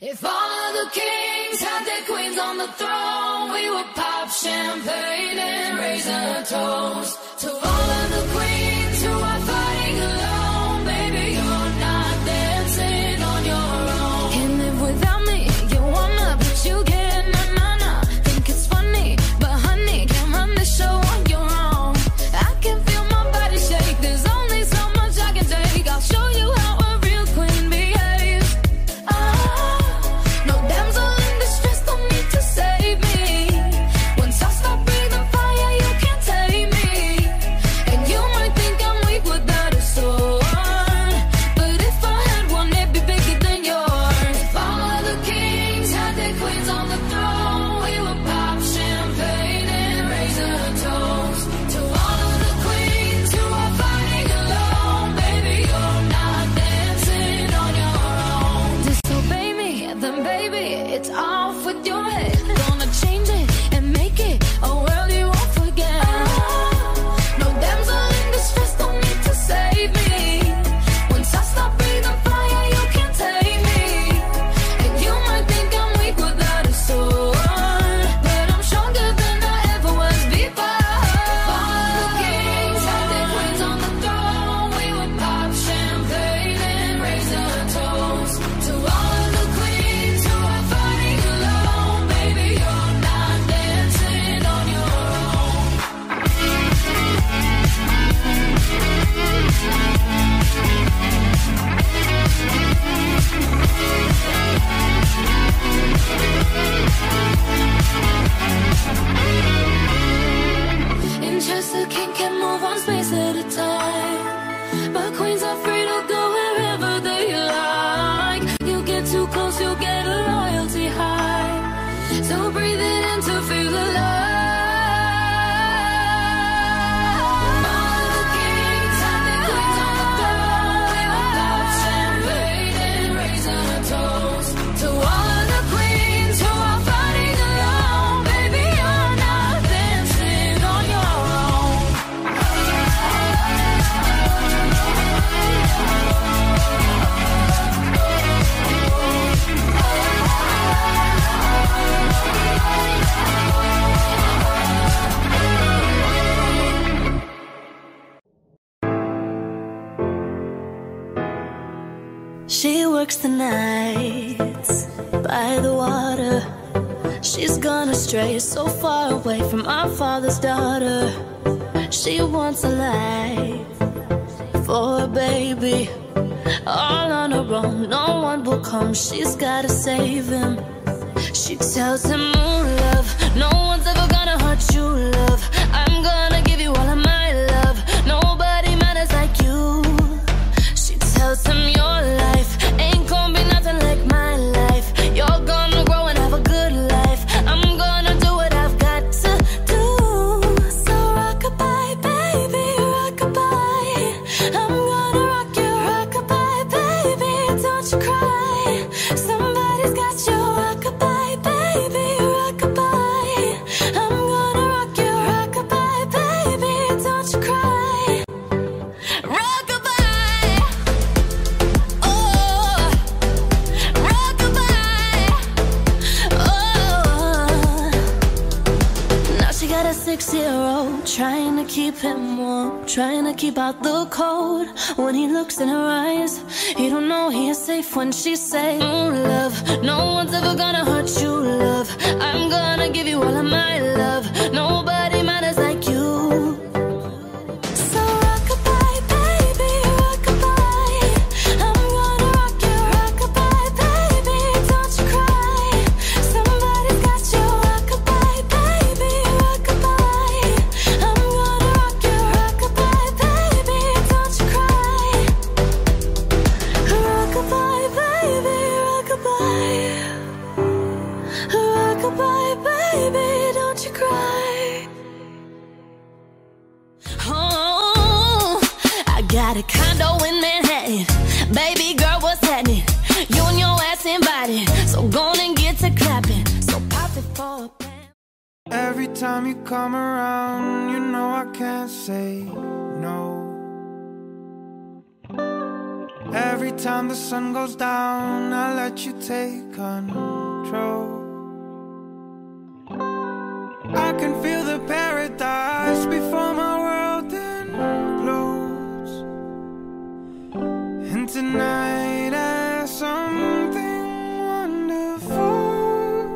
If all of the kings had their queens on the throne, we would pop champagne and raise a toast. To all of the queens who are fighting alone, baby, you're not dancing on your own. Can't live without me, you wanna, but you get na na na. Think it's funny, but honey, can't run this show on your own. I can feel my body shake, there's only so much I can take. I'll show you how the nights by the water. She's gone astray, so far away from our father's daughter. She wants a life for a baby, all on her own. No one will come, she's gotta save him. She tells him, oh love, no one's ever gonna hurt you, love. I'm gonna give you all of my love. Nobody matters like you. She tells him, your life ain't gonna be nothing like my life. You're gonna grow and have a good life. I'm gonna do what I've got to do. So rock-a-bye, baby, rock-a-bye. I'm gonna rock you, rock-a-bye, baby, don't you cry. Somebody's got you, rock-a-bye, baby, rock-a-bye. I'm gonna rock you, rock-a-bye, baby, don't you cry. Six-year-old trying to keep him warm, trying to keep out the cold. When he looks in her eyes, he don't know he is safe when she says, oh love, no one's ever gonna hurt you, love. I'm gonna give you all of my love. Nobody matters like you. A condo in Manhattan, baby girl, what's happening? You and your ass invited, so go on and get to clapping. So pop it for a plan. Every time you come around, you know I can't say no. Every time the sun goes down, I let you take control. I can feel the paradise before my world implodes. And tonight I have something wonderful.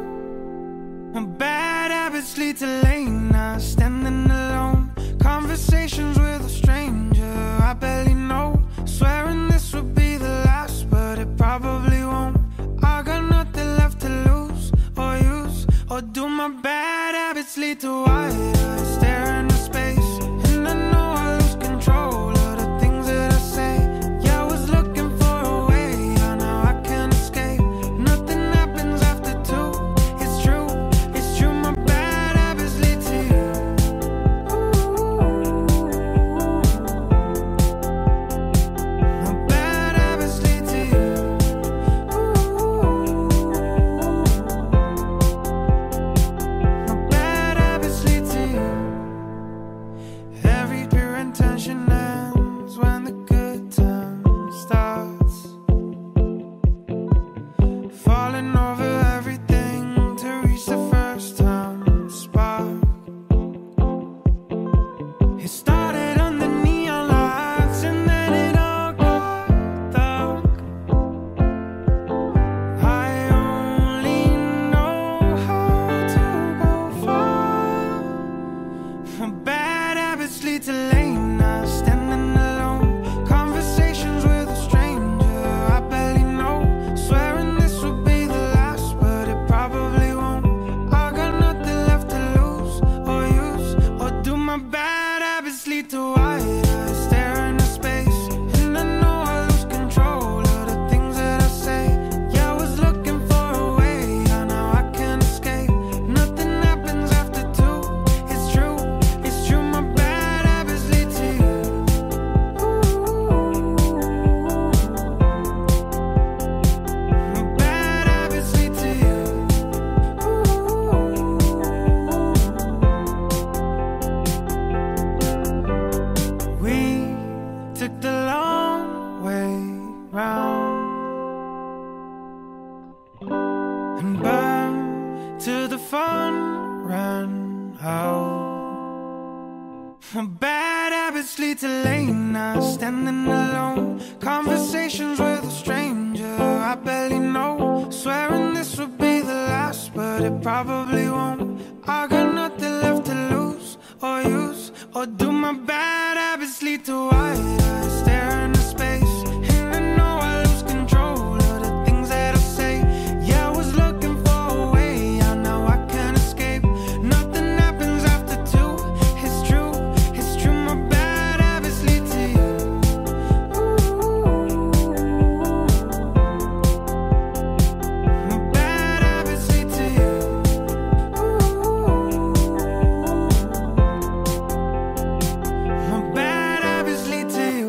My bad habits lead to late nights, standing alone, conversations with a stranger I barely know. Swearing this would be the last, but it probably won't. I got nothing left to lose or use, or do my bad habits lead to wide eyes staring into space? And I know I lose control of the things that I say. Yeah, I was looking for a way, I know I can't escape. Nothing happens after two, it's true, my bad habits lead to you. Bad habits lead to late nights, standing alone, conversations with a stranger I barely know. Swearing this would be the last, but it probably won't. I got nothing left to lose or use, or do my bad habits lead to wide eyes staring into space? And I know I lose control of the things that I say. Yeah, I was looking for a way, I know I can't escape. Nothing happens after two, it's true, my bad habits lead to you. My bad habits lead to you. My bad habits lead to you.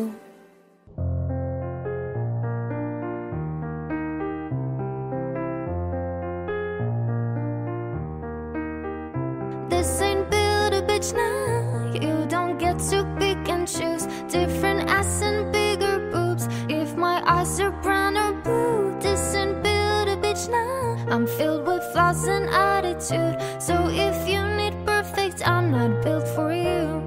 This ain't build a bitch now. You don't get to pick and choose. Different ass and bigger boobs. If my eyes are brown or blue, this ain't build a bitch now. I'm filled with flaws and attitude. So if you need perfect, I'm not built for you.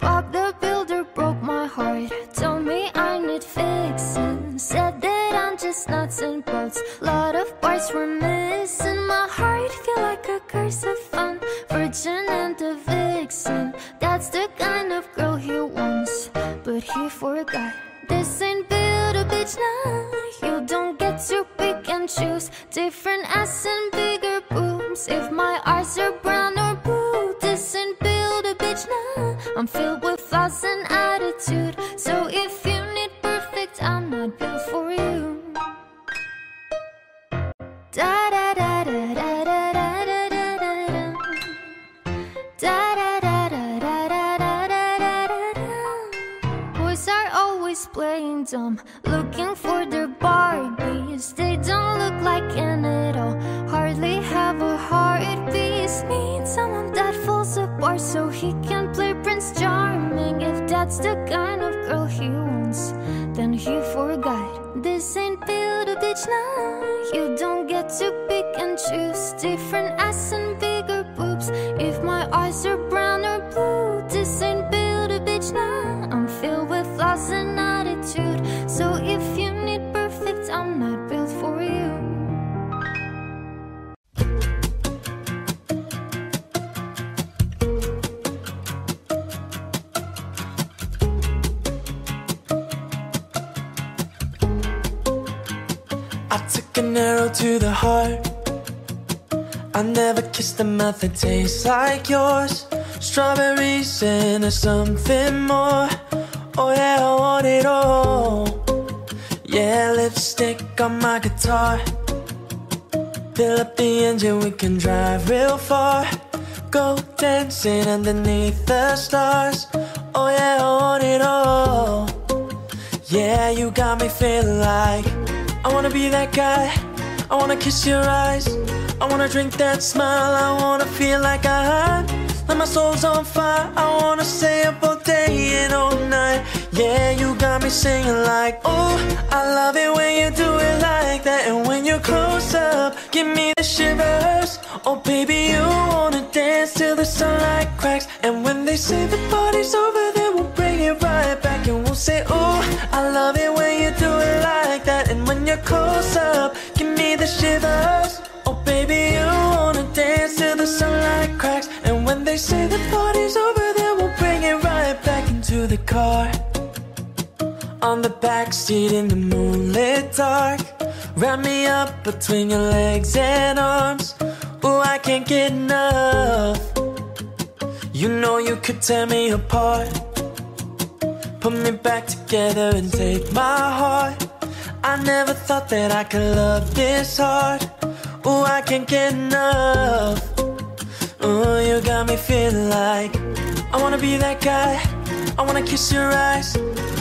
Bob the Builder broke my heart. Told me I need fixing. Said that I'm just nuts and bolts. Lot of parts were missing. My heart feel like a curse of fun. Virgin and a vixen. That's the kind of girl he wants, but he forgot. This ain't build a bitch now. You don't get to pick and choose. Different ass and bigger boobs. If my eyes are brown or blue, this ain't build a bitch now. I'm filled with flaws and attitude. So if you need perfect, I'm not built for you. Da da da da da da da da da da da da. Playing dumb, looking for their Barbies. They don't look like an adult, hardly have a heartbeat. Need someone that falls apart so he can play Prince Charming. If that's the kind of girl he wants, age now, you don't get to pick and choose. Different ass and bigger boobs. If my eyes are brown or blue, this ain't build a bitch now. I'm filled with flaws and attitude. So if you need perfect, I'm not built for you. To the heart, I never kissed a mouth that tastes like yours. Strawberries and something more. Oh yeah, I want it all. Yeah, lipstick on my guitar. Fill up the engine, we can drive real far. Go dancing underneath the stars. Oh yeah, I want it all. Yeah, you got me feeling like I wanna be that guy. I wanna kiss your eyes, I wanna drink that smile. I wanna feel like I hide, like my soul's on fire. I wanna stay up all day and all night. Yeah, you got me singing like, oh, I love it when you do it like that. And when you're close up, give me the shivers. Oh baby, you wanna dance till the sunlight cracks. And when they say the party's over, then we'll bring it right back. And we'll say, oh, I love it when you do it like that. And when you're close up, shivers. Oh baby, you wanna dance till the sunlight cracks. And when they say the party's over, then we'll bring it right back into the car. On the backseat in the moonlit dark, wrap me up between your legs and arms. Ooh, I can't get enough. You know you could tear me apart. Put me back together and take my heart. I never thought that I could love this hard. Ooh, I can't get enough. Ooh, you got me feeling like I wanna be that guy. I wanna kiss your eyes,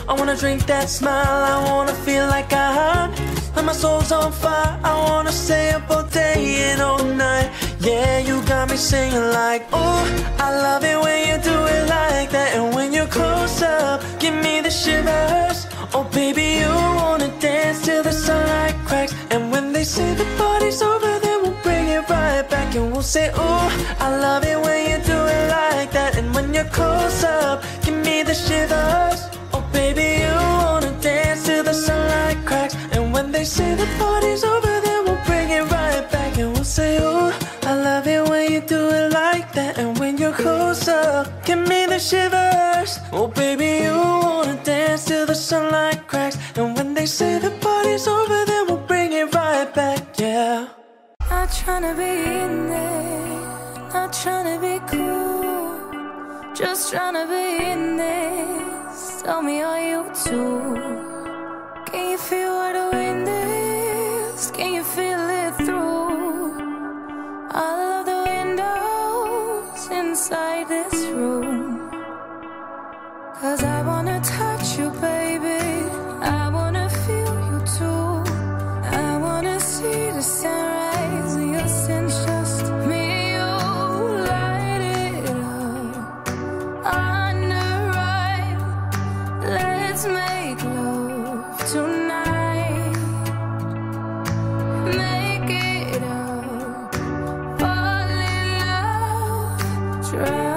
I wanna drink that smile. I wanna feel like I hide, like my soul's on fire. I wanna stay up all day and all night. Yeah, you got me singing like, oh, I love it when you do it like that. And when you're close up, give me the shivers. Oh baby, you wanna dance till the sunlight cracks. And when they say the party's over, then we'll bring it right back. And we'll say, oh, I love it when you do it like that. And when you're close up, give me the shivers. Oh baby, you wanna dance till the sunlight cracks. And when they say the party's over, then we'll bring it right back. And we'll say, oh, I love it when you do it like that. And when you're close up, give me the shivers. Oh baby, you wanna dance till the sunlight cracks. And when they say the party's over, then we'll bring it right back, yeah. Not tryna be in there, not tryna be cool, just tryna be in this. Tell me, are you too? Can you feel what the wind is? Can you feel it through? All of the windows inside this room. 'Cause I wanna touch you, baby, I wanna feel you too. I wanna see the sunrise, your sins just me, you light it up. On the right, let's make love tonight. Make it up, fall in love, try.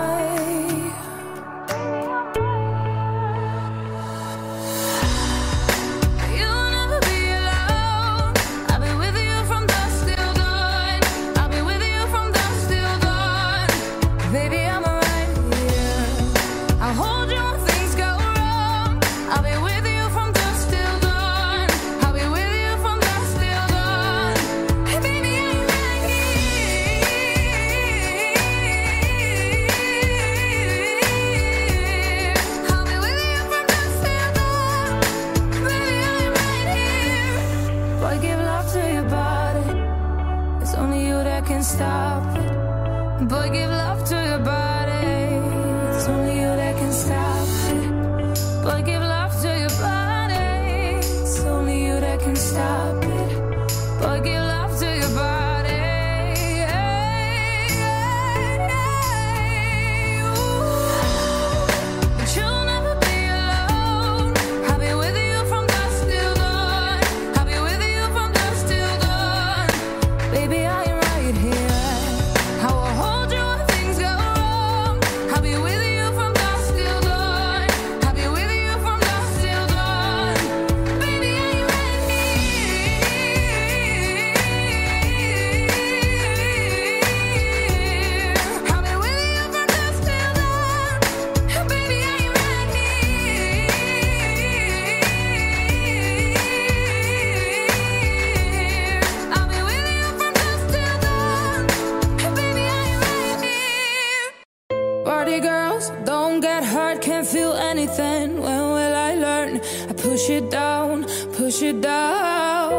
then when will I learn? I push it down, push it down.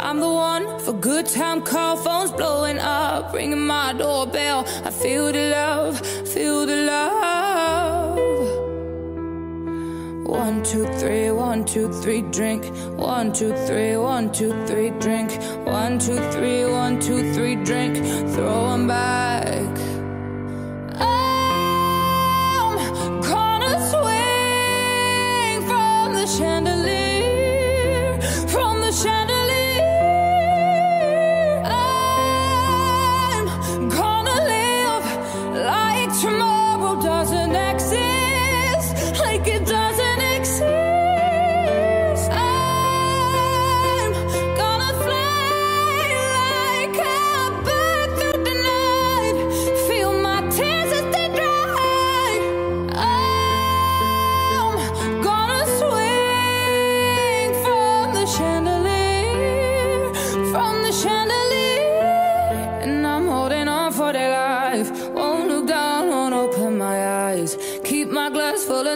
I'm the one for good time call, phones blowing up, ringing my doorbell. I feel the love, feel the love. 1, 2, 3, 1, 2, 3, drink. 1, 2, 3, 1, 2, 3, drink. 1, 2, 3, 1, 2, 3, drink. Throw 'em back. I'm gonna swing from the chandelier, from the chandelier.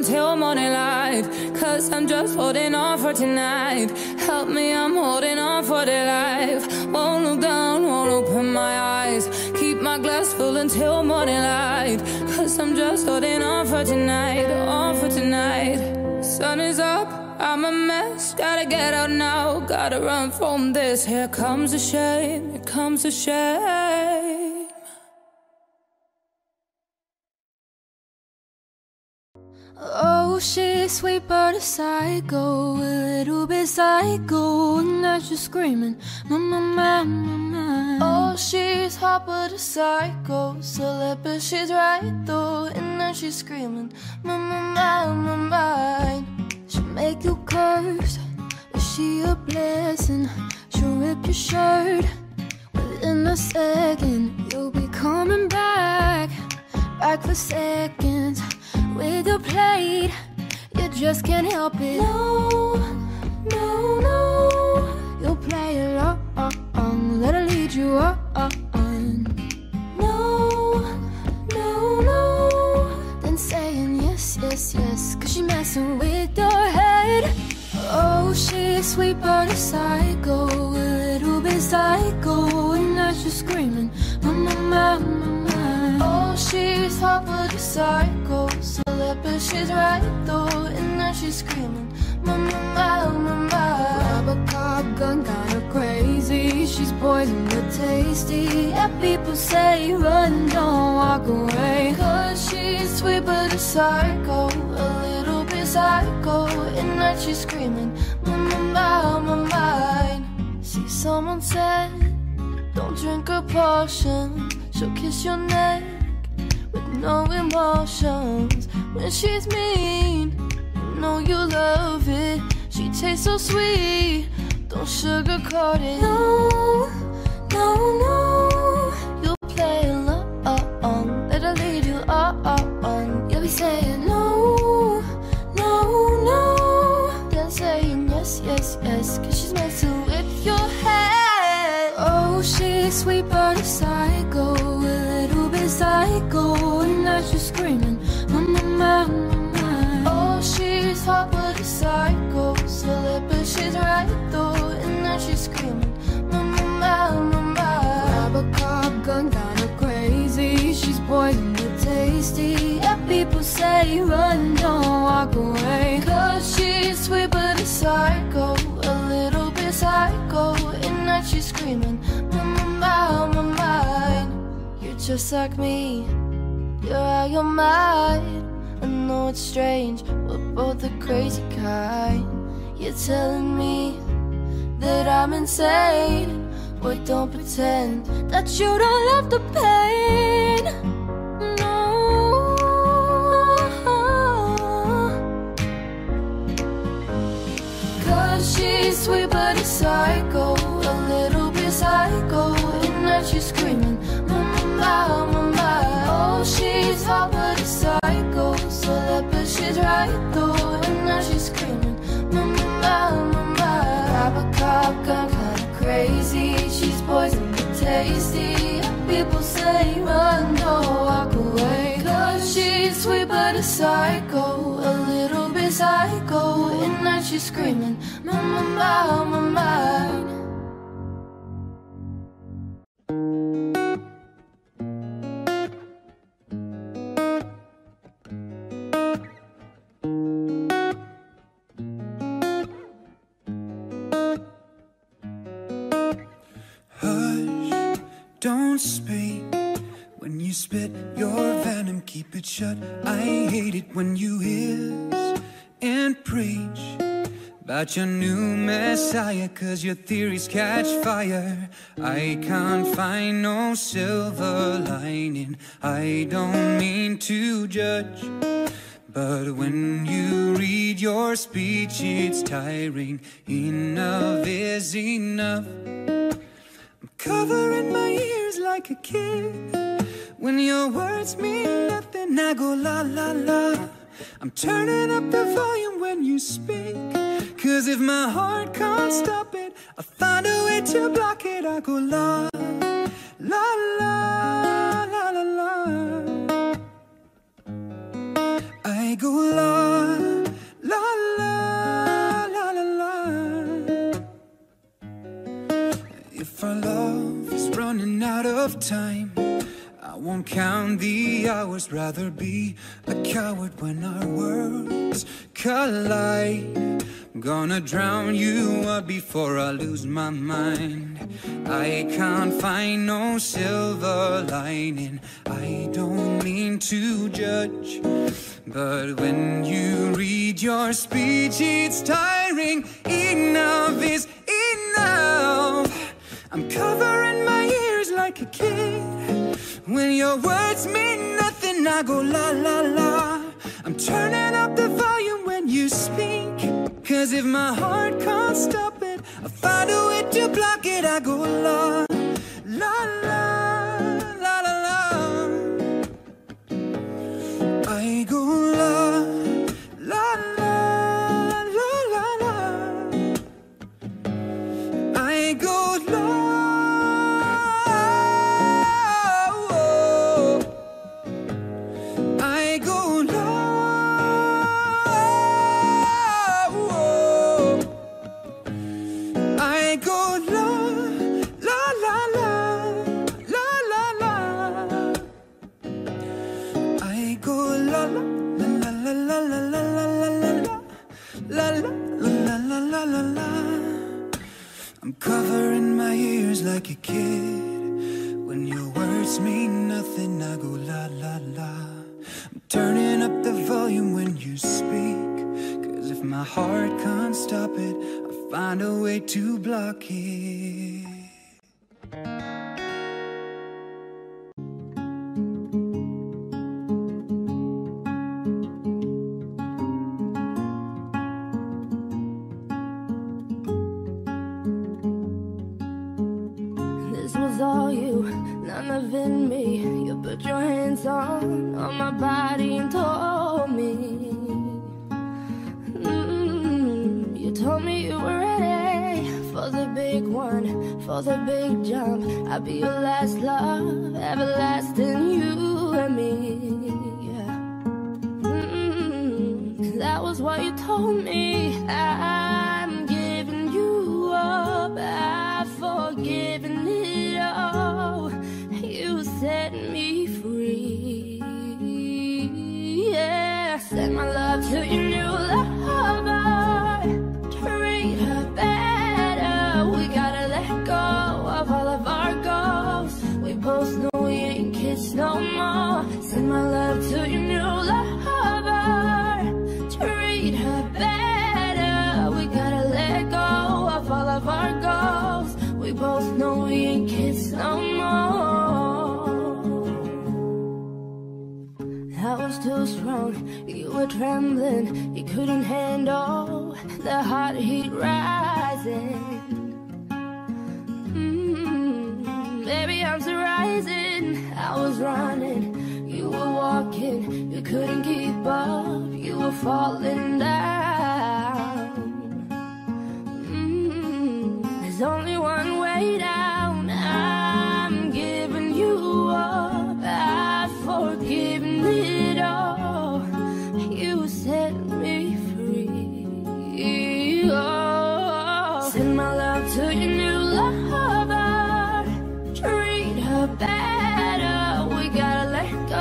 Until morning light, 'cause I'm just holding on for tonight. Help me, I'm holding on for dear life. Won't look down, won't open my eyes. Keep my glass full until morning light, 'cause I'm just holding on for tonight, on for tonight. Sun is up, I'm a mess. Gotta get out now, gotta run from this. Here comes the shame, here comes the shame. Oh, she's a sweet but a psycho, a little bit psycho, and now she's screaming, my, my, my, my, my. Oh, she's hot but a psycho, celeb but she's right though, and now she's screaming, my, my, my, my, my. She'll make you curse, but she a blessing, she'll rip your shirt, within a second, you'll be coming back, back for seconds. With your plate, you just can't help it. No, no, no. You'll play along, let her lead you on. No, no, no. Then saying yes, yes, yes, 'cause she messing with your head. Oh, she's sweet but a psycho, a little bit psycho, and now she's screaming, my, my, my, my, my. Oh, she's hot but a psycho, but she's right though, and now she's screaming, my, my, my, my. Rubber cop gun got her crazy, she's poison but tasty. Yeah, people say run, don't walk away, 'cause she's sweet but a psycho, a little bit psycho, and now she's screaming, my, my, my, my, my. See, someone said, don't drink her potion, she'll kiss your neck with no emotions. When she's mean, you know you love it. She tastes so sweet, don't sugarcoat it. No, no, no. You'll play along, let her lead you on. You'll be saying no, no, no. Then saying yes, yes, yes, 'cause she's messing with your head. Oh, she's sweet but a psycho, a little bit psycho, and now she's screaming. Oh, she's hot but a psycho, celeb but she's right though, and now she's screaming, my, my, my, my. Rubber cop gun got her crazy, she's poison but tasty. Yeah, people say run, don't walk away, 'cause she's sweet but a psycho, a little bit psycho, and now she's screaming, my, my, my, my, my. You're just like me, you're out your mind. I know it's strange, we're both the crazy kind. You're telling me that I'm insane, but don't pretend that you don't love the pain. No. Cause she's sweet but a psycho, a little bit psycho, and now she's screaming, my, my, my. Oh, she's hot but a psycho, celeb but she's right though, and now she's screaming, my, my, my, my. Rubber cop gun got her crazy, she's poison but tasty. People say run, don't walk away, 'cause she's sweet psycho, and now she's screaming, my, my, my, my mind. Don't speak when you spit your venom, keep it shut. I hate it when you hiss and preach about your new messiah, cause your theories catch fire. I can't find no silver lining. I don't mean to judge, but when you read your speech it's tiring. Enough is enough. I'm covering my ears like a kid. When your words mean nothing, I go la la la. I'm turning up the volume when you speak, cause if my heart can't stop it, I'll find a way to block it. I go la la la la la la. I go la la la la la la. If our love is running out of time, I won't count the hours, rather be a coward when our worlds collide. I'm gonna drown you up before I lose my mind. I can't find no silver lining. I don't mean to judge, but when you read your speech it's tiring. Enough is enough. I'm covering my ears like a kid. When your words mean nothing, I go la la la. I'm turning up the volume when you speak, cause if my heart can't stop it, I'll find a way to block it. I go la la la la la la. I go la la la la la la. I go la. I'm covering my ears like a kid. When your words mean nothing, I go la la la. I'm turning up the volume when you speak, cause if my heart can't stop it, I'll find a way to block it. On my body and told me, you told me you were ready for the big one, for the big jump. I'll be your last love, everlasting you and me, yeah. That was what you told me. I'm giving you up, I've forgiven it all. You set me free, yeah. Send my love to your new lover, treat her better. We gotta let go of all of our goals. We both know we ain't kids no more. Send my love to your new lover, treat her better. We gotta let go of all of our goals. We both know we ain't kids no more. I was too strong, you were trembling, you couldn't handle the hot heat rising. Baby, I'm still rising. I was running, you were walking, you couldn't keep up, you were falling down. There's only one way down. I'm giving you up, I've forgiven it all. You set me free. send my love to your new lover, treat her better. We gotta let go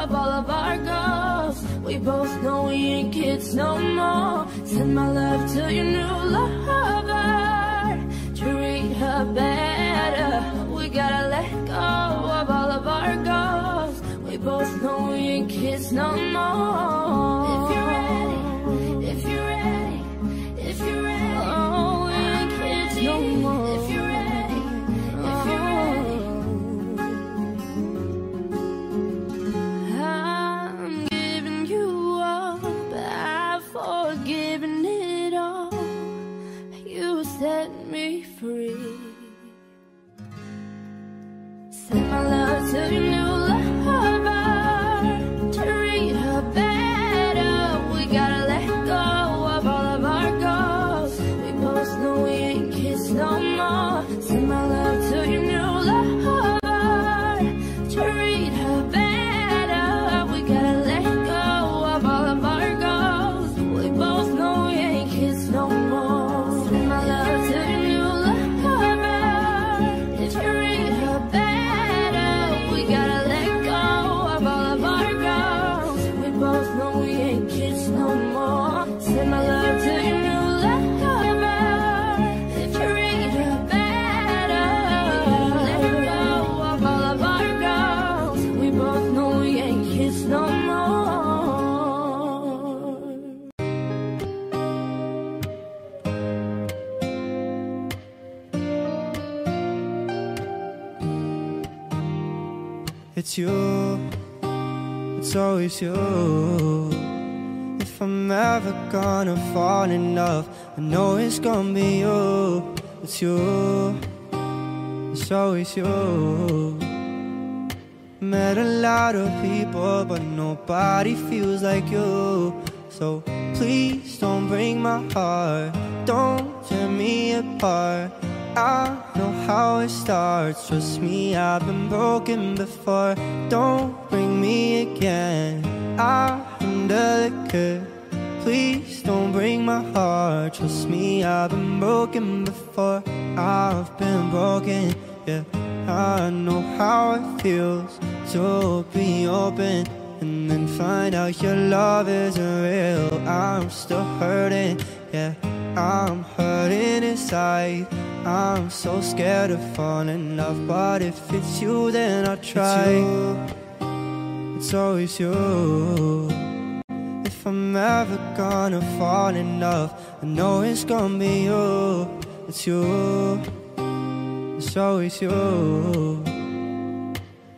of all of our goals. We both know we ain't kids no more. Send my love to your new lover, treat her better. We gotta let go of all of our goals. We both know we ain't kids no more. If you're ready, it's you, it's always you. If I'm ever gonna fall in love, I know it's gonna be you. It's you, it's always you. Met a lot of people, but nobody feels like you. So please don't break my heart, don't tear me apart. I know how it starts, trust me, I've been broken before. Don't bring me again, I'm delicate. Please don't break my heart, trust me, I've been broken before. I've been broken, yeah, I know how it feels to be open and then find out your love isn't real. I'm still hurting, yeah, I'm hurting inside. I'm so scared of falling in love, but if it's you, then I'll try. It's always you. If I'm ever gonna fall in love, I know it's gonna be you. It's you, it's always you.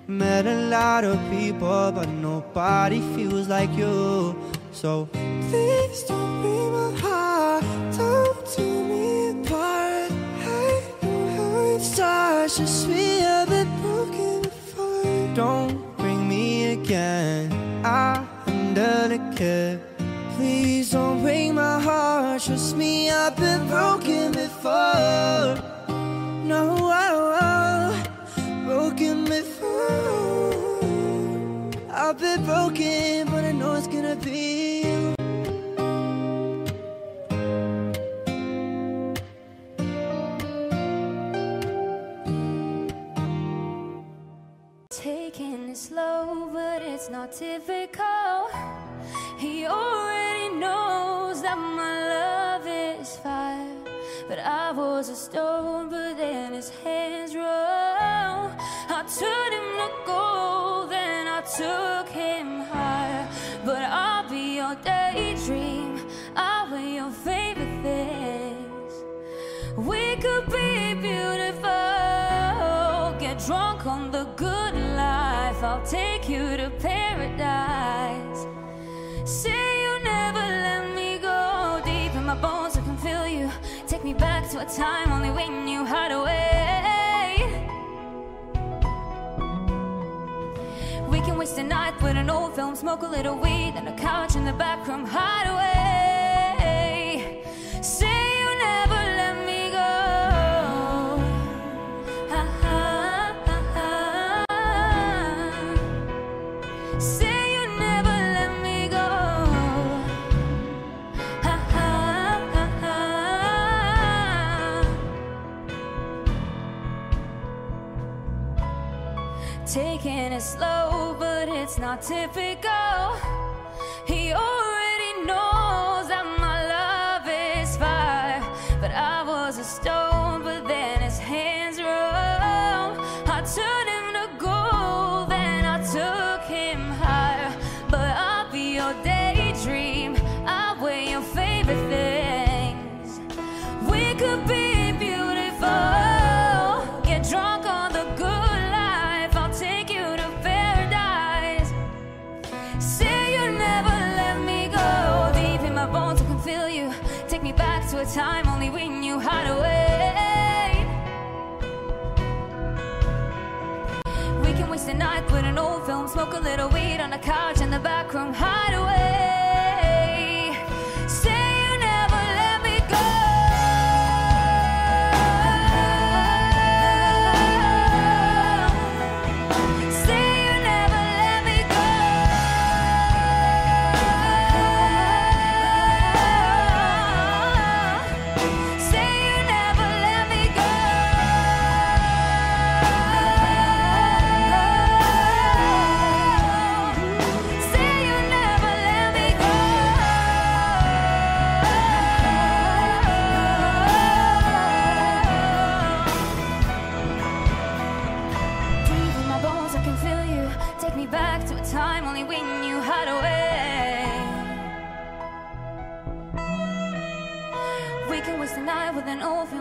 Met a lot of people, but nobody feels like you. So please don't break my heart, don't tear me apart. Stars, just me, I've been broken before. Don't bring me again, I'm delicate. Please don't break my heart, trust me, I've been broken before. No, I'm broken before. I've been broken, but I know it's gonna be you. Taking it slow, but it's not typical. He already knows that my love is fire. But I was a stone, but then his hands rolled. I turned him to gold, then I took him higher. But I'll be your daydream, I'll be your favorite things. We could be beautiful, get drunk on the good life. I'll take you to paradise. Say you never let me go. Deep in my bones I can feel you. Take me back to a time only when you hide away. We can waste a night with an old film, smoke a little weed, and a couch in the back room hide away. Say you never let me go. Say you never let me go. Taking it slow, but it's not typical. He already knows that my love is fire, but I was a stone, but then his hands roam. I turned him to gold, then I took him higher. But I'll be your daydream, I'll wear your favorite things. We could be beautiful, get drunk on the good life, I'll take you to paradise. Say you never let me go, deep in my bones I can feel you. Take me back to a time only we knew how to wait. We can waste the night with an old film, smoke a little weed on the couch in the back room hideaway. Say you never let me go.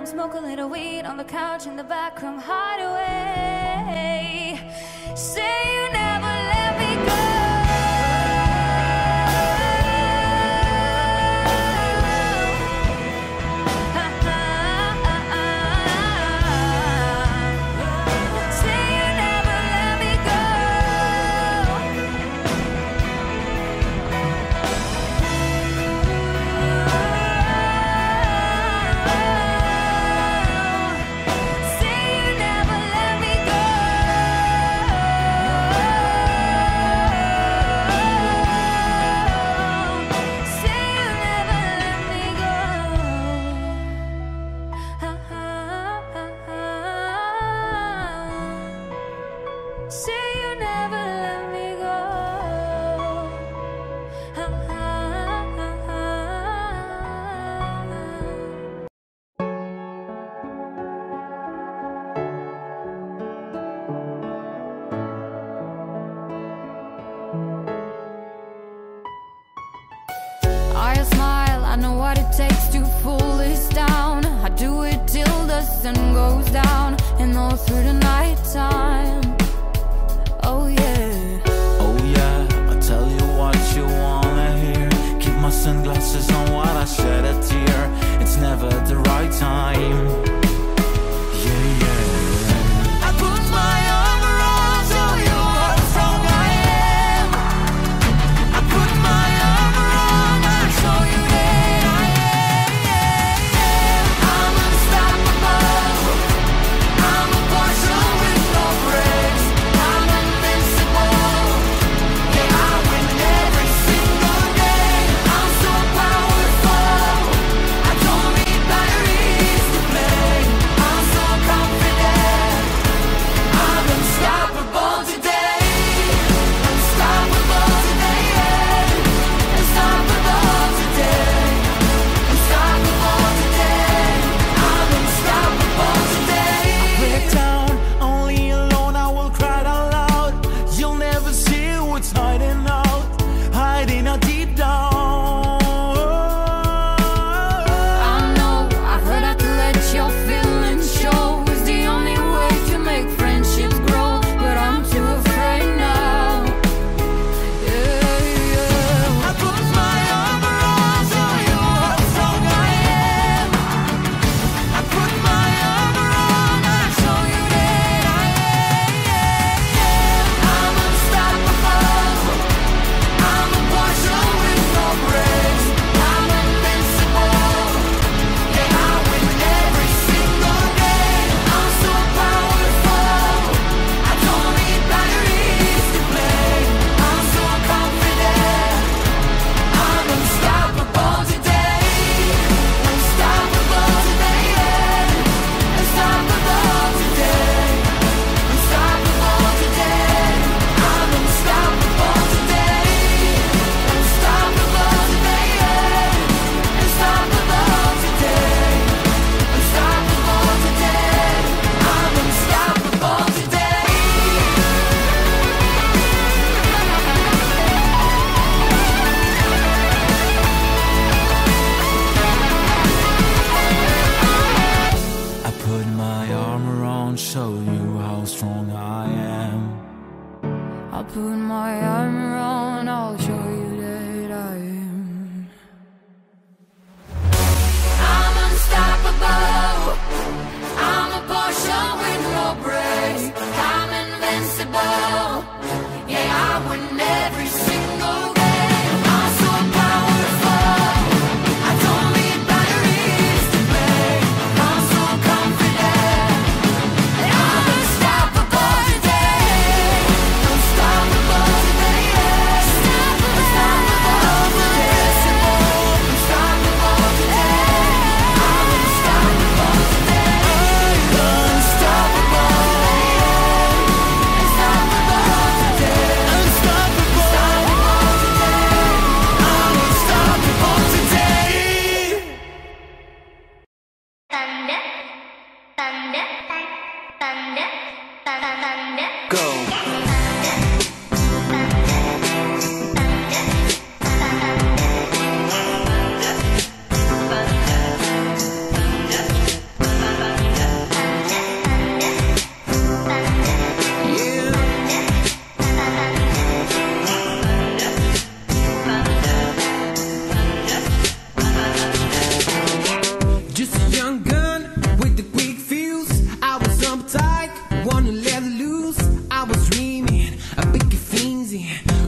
Smoke a little weed on the couch in the back room hideaway. Say you never let me go. Over.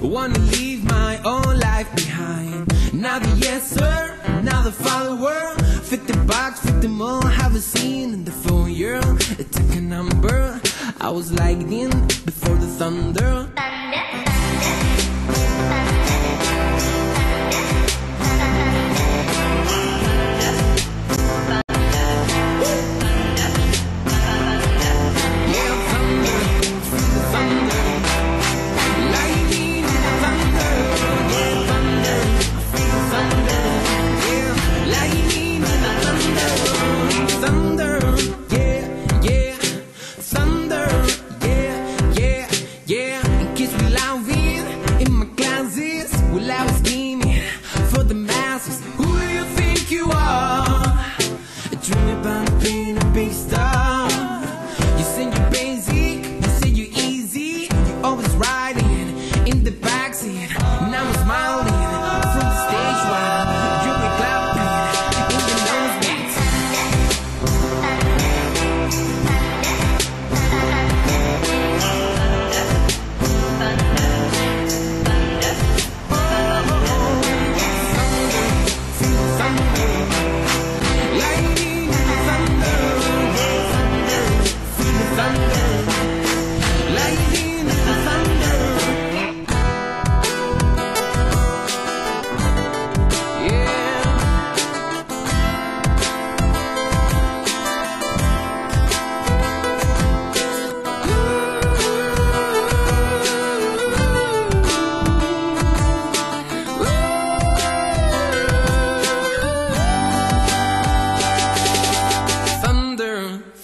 Wanna leave my own life behind. Now the yes sir, now the follower. 50 bucks, 50 more, haven't seen in the phone, yeah. I took a number, I was lightning before the thunder.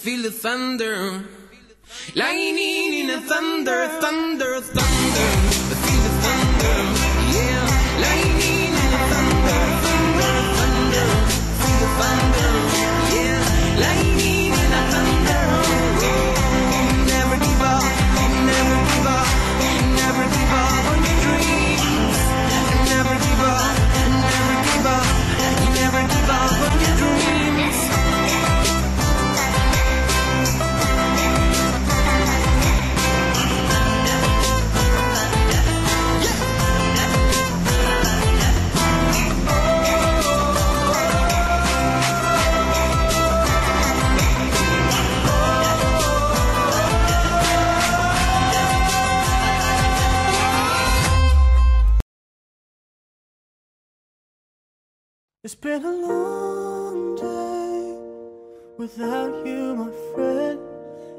Feel the thunder, lightning in a thunder, thunder, thunder. Feel the thunder, yeah. Lightning in a thunder, thunder, thunder. Feel the thunder, yeah. Lightning in a thunder. Never give up, never give up, never give up on your dreams. Never give up, never give up, never give up on your dreams. It's been a long day without you, my friend,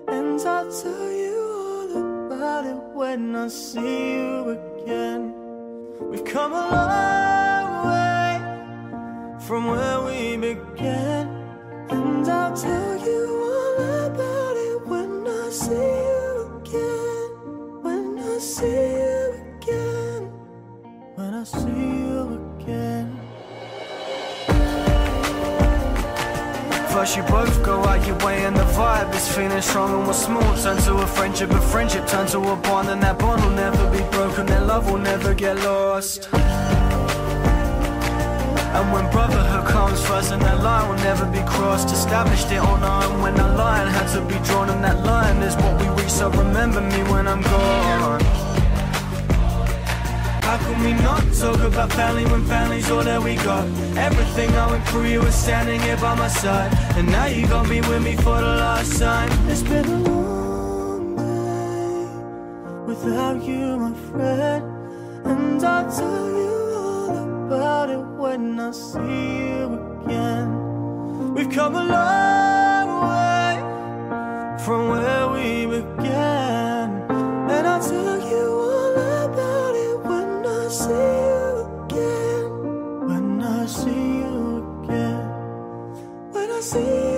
and I'll tell you all about it when I see you again. We've come a long way from where we began, and I'll tell you all about it when I see you again, when I see you again, when I see you again. First you both go out your way and the vibe is feeling strong and we're small. Turn to a friendship, a friendship turn to a bond, and that bond will never be broken, their love will never get lost. And when brotherhood comes first and that line will never be crossed, established it on our own when that line had to be drawn, and that line is what we reach, so remember me when I'm gone. How can we not talk about family when family's all that we got? Everything I went through, you were standing here by my side, and now you got me with me for the last time. It's been a long day without you, my friend, and I'll tell you all about it when I see you again. We've come a long way from where we began, and I'll tell you all about it when I see you again, when I see you again, when I see you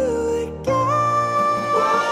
again.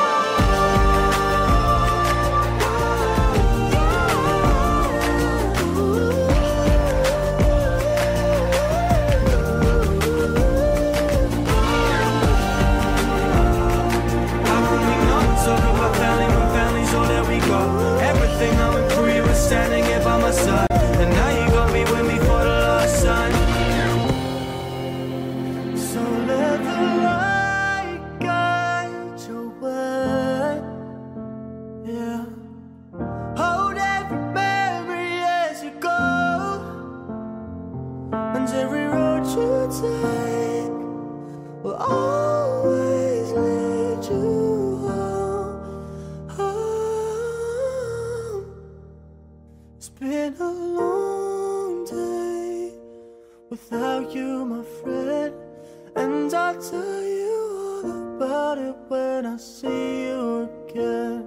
about it when I see you again.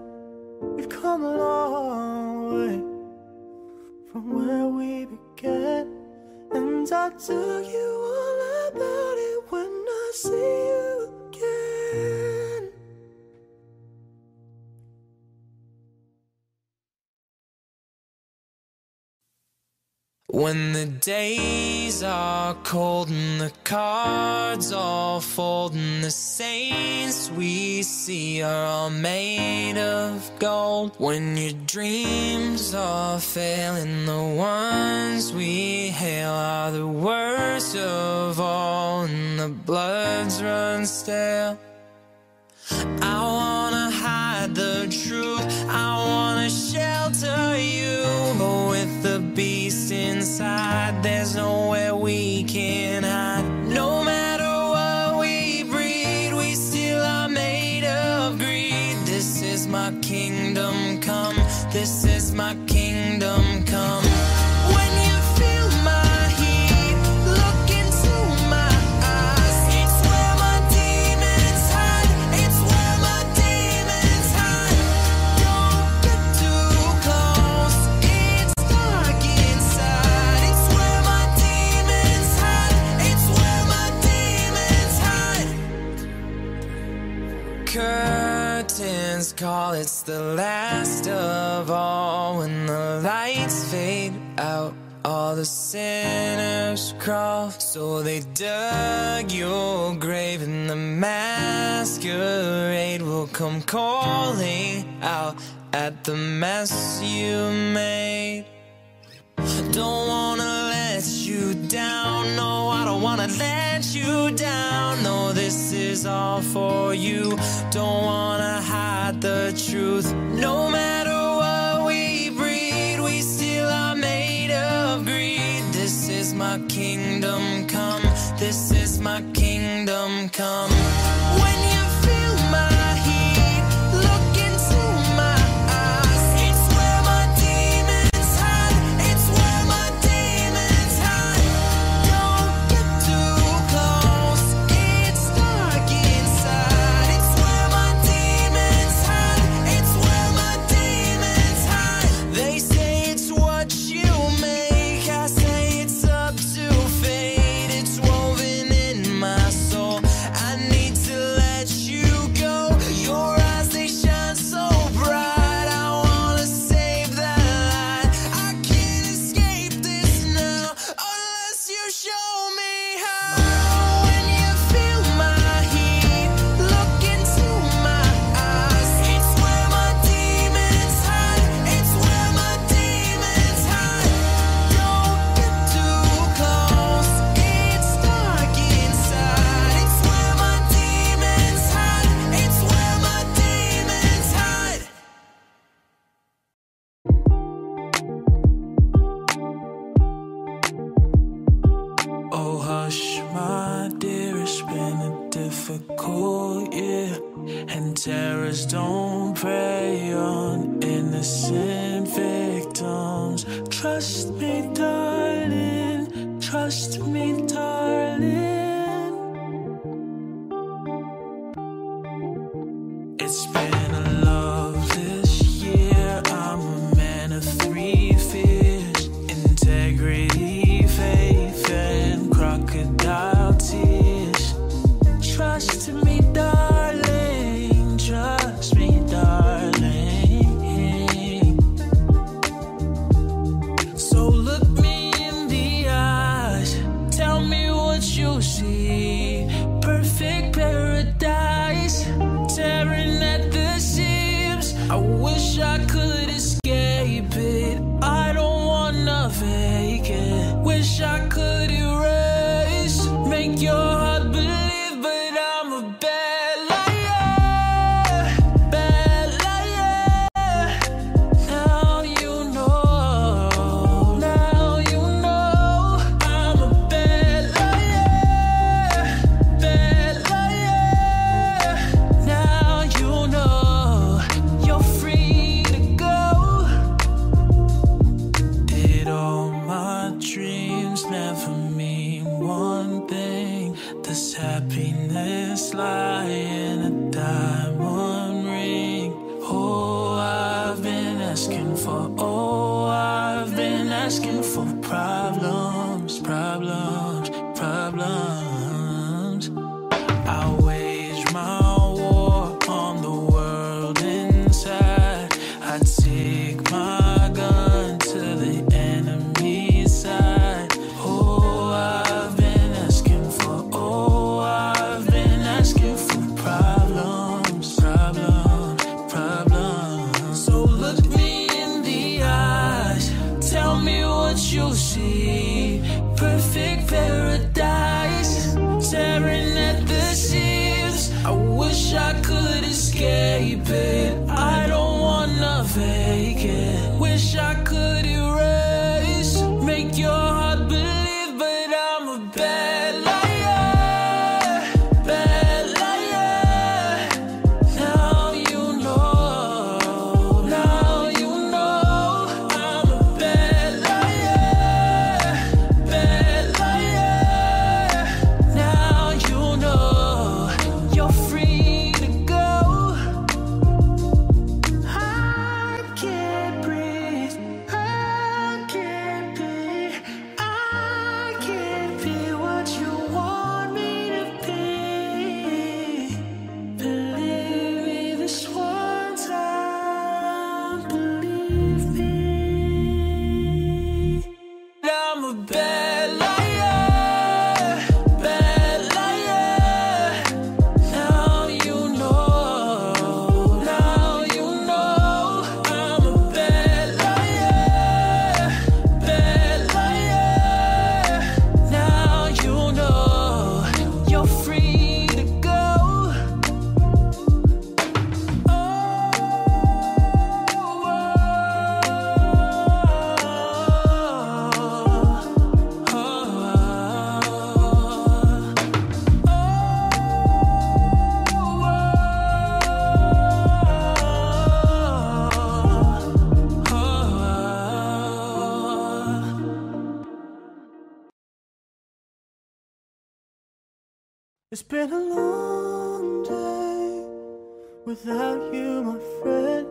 We've come a long way from where we began, and I tell you all about it when I see you again. When the days are cold and the cards all fold, and the saints we see are all made of gold. When your dreams are failing, the ones we hail are the worst of all, and the bloods run stale. I wanna hide the truth, I wanna shelter you, but with the beast inside, there's nowhere we can hide. No matter what we breed, we still are made of greed. This is my kingdom come, this is my kingdom come. When you feel my curtains call, it's the last of all. When the lights fade out, all the sinners crawl. So they dug your grave, and the masquerade will come calling out at the mess you made. Don't wanna let you down, no, I don't wanna let you down. No, this is all for you, don't wanna hide the truth. No matter what we breed, we still are made of greed. This is my kingdom come, this is my kingdom come. When you feel my heat, look into my eyes. It's where my demons hide, it's where my demons hide. Don't get too close, it's dark inside. It's where my demons hide, it's where my demons hide. They say it's what you make, I say it's up to fate. It's woven in my soul, I need to let you go. Your eyes, they shine so bright, I wanna save that light. I can't escape this now, unless you show me how. When you feel my heat, look into my eyes. It's where my demons hide, it's where my demons hide. Don't get too close, it's dark inside. It's where my demons hide, it's where my demons hide. Oh hush, my dear, it's been a difficult year, and terrorists don't prey on innocent victims. Trust me, darling. It's been a loveless year, I'm a man of three fears: integrity, faith, and crocodile tears. Trust me, darling, trust me, darling. So look me in the eyes, tell me what you see. Perfect paradise, tearing at the seams. I wish I could escape it, I don't wanna fake it. Wish I could erase, make your heart believe. Now you know you're free to go. keep it. I don't wanna fake it. Wish I could erase, make your heart believe, but I'm a bad liar. Now you know I'm a bad liar. Now you know you're free. It's been a long day without you, my friend,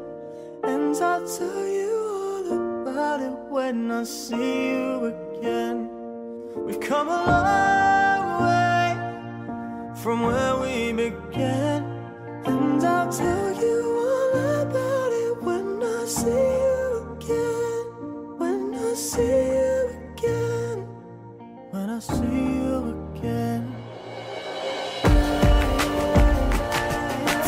and I'll tell you all about it when I see you again. We've come a long way from where we began, and I'll tell you all about it when I see you again. When I see you again. When I see you again.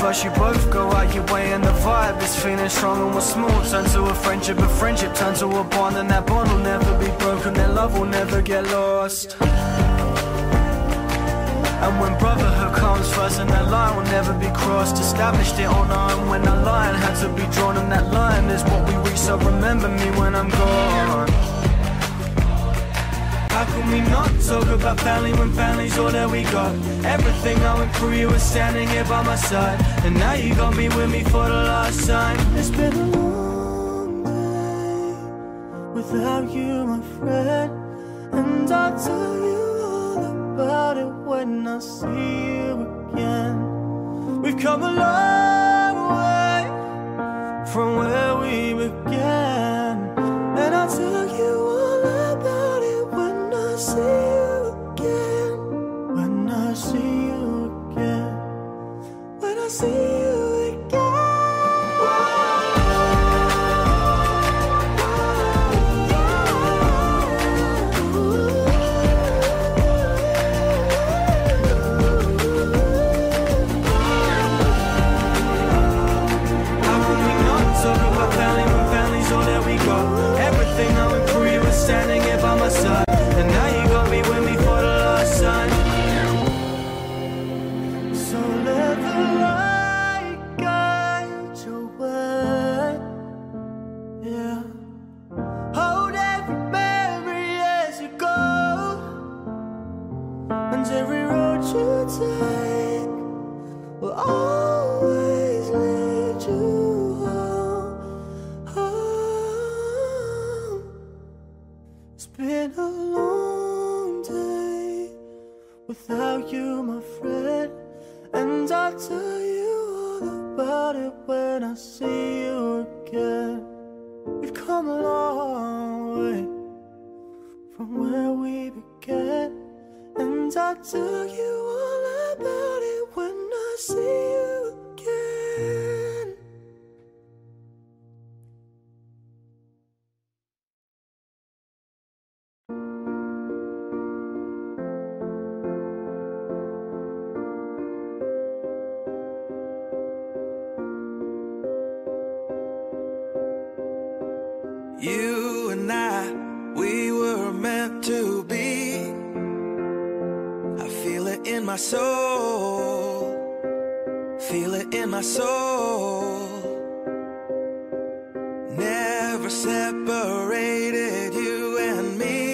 First you both go out your way and the vibe is feeling strong and we're small. Turn to a friendship, a friendship turns to a bond, and that bond will never be broken, that love will never get lost. And when brotherhood comes first, and that line will never be crossed. Established it on our own when that line had to be drawn, and that line is what we reach, so remember me when I'm gone. How can we not talk about family when family's all that we got? Everything I went through, you were standing here by my side, and now you got me with me for the last time. It's been a long day without you, my friend, and I'll tell you all about it when I see you again. We've come a long way from where we began, and I'll tell you all about it when I see you again. When I see you again. When I see you again. How can we not talk about family when family's all that we got? Everything I went through, you were standing here by my side. Without you, my friend, and I'll tell you all about it when I see you again. We've come a long way from where we began, and I'll tell you all about it when I see you again. You and I, we were meant to be. I feel it in my soul. feel it in my soul. Never separated, you and me.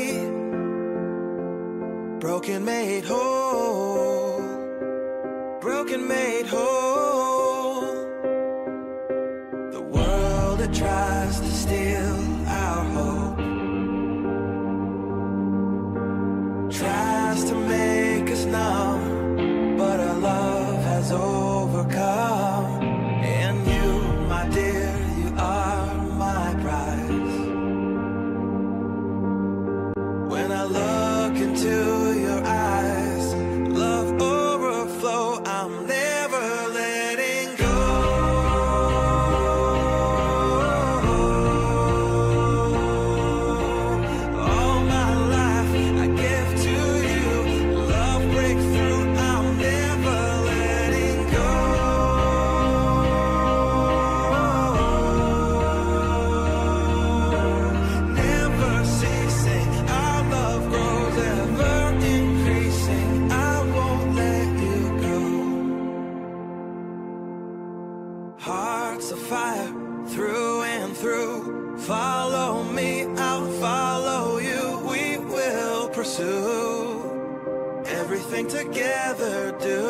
Broken made whole, broken made whole. The world that tries to steal our hope, tries to make us numb, but our love has overcome. And you, my dear, you are my prize. When I look into your eyes, love overflow, I'm never letting go. All my life I give to you, love breakthrough, I'm never letting go. Never ceasing, our love grows, ever increasing, I won't let you go. Hearts of fire, through and through, follow me, I'll follow you, we will pursue everything together, do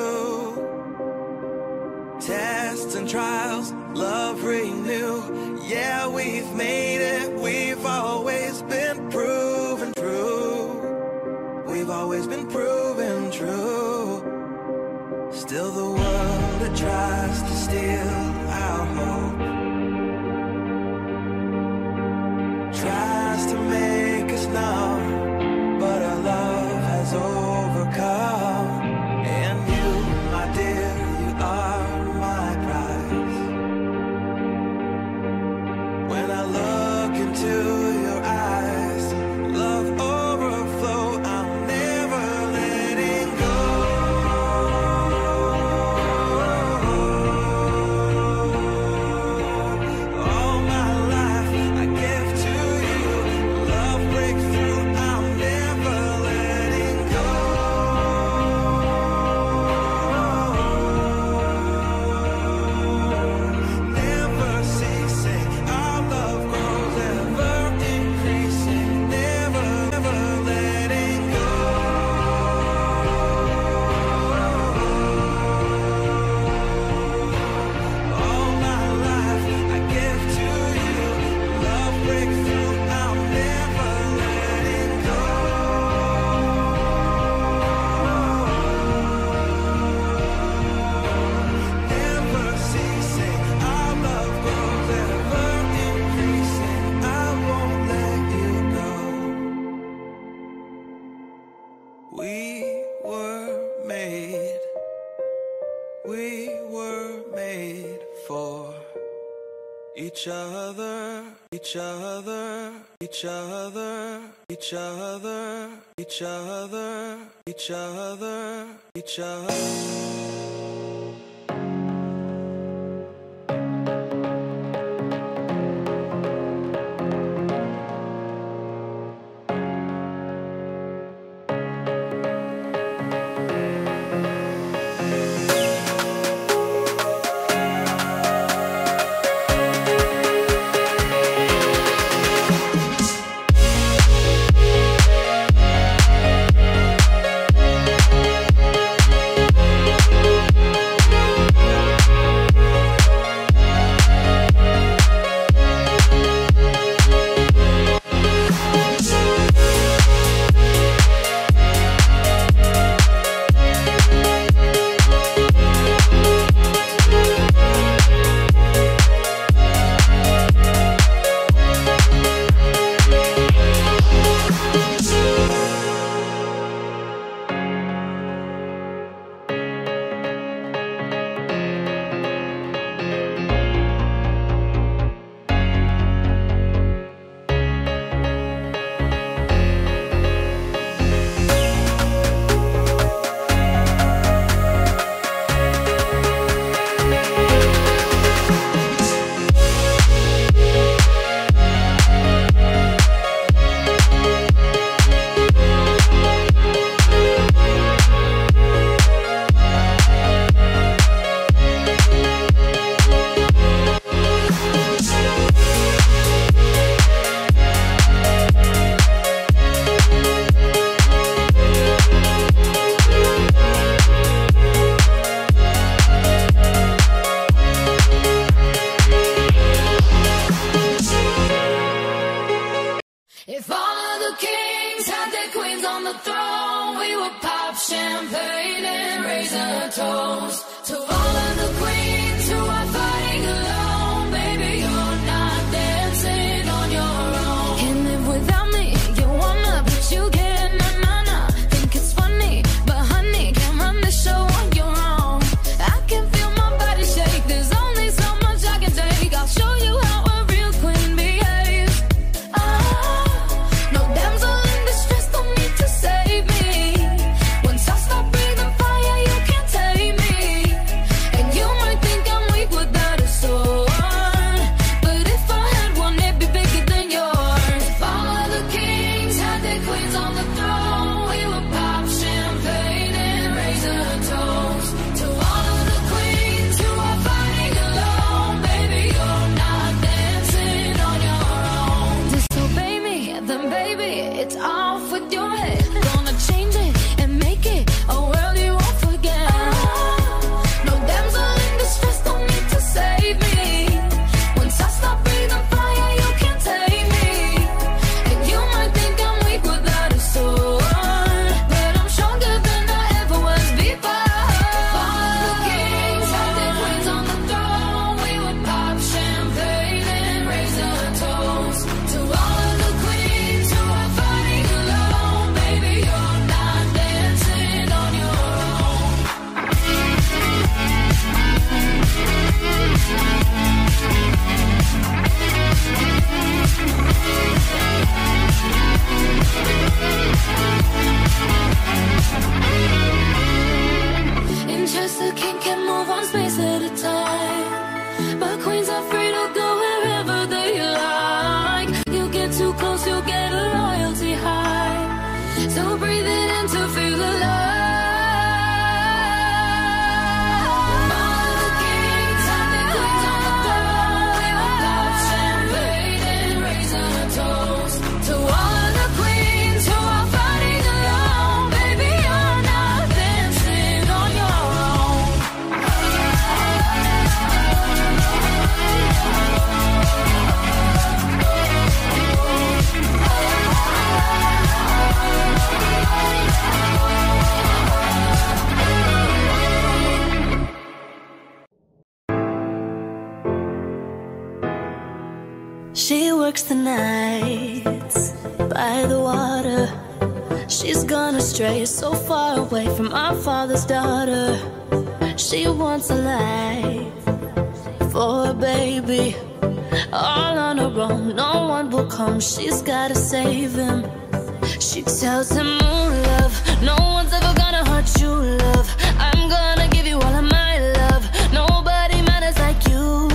tests and trials, love renew. Yeah, we've made it, we've always been proven true, we've always been proven true. Still the world that tries to steal our hope, tries to make us numb, but our love has overcome. And you, my dear, you are my prize. When I look into your eyes, love overflow, I'm never letting go. All my life I give to you, love breakthrough, I'm never letting go. Never ceasing, our love grows, ever increasing, never, never letting go. All my life I give to you, love breakthrough, I'm never letting go. Never ceasing, our love grows, ever increasing, I won't let you go. We were made, we were made for each other, each other, each other, each other, each other, each other, each other. She works the nights by the water. She's gone astray, so far away from our father's daughter. She wants a life for a baby, all on her own, no one will come. She's gotta save him. She tells him, oh love, no one's ever gonna hurt you, love. I'm gonna give you all of my love, nobody matters like you.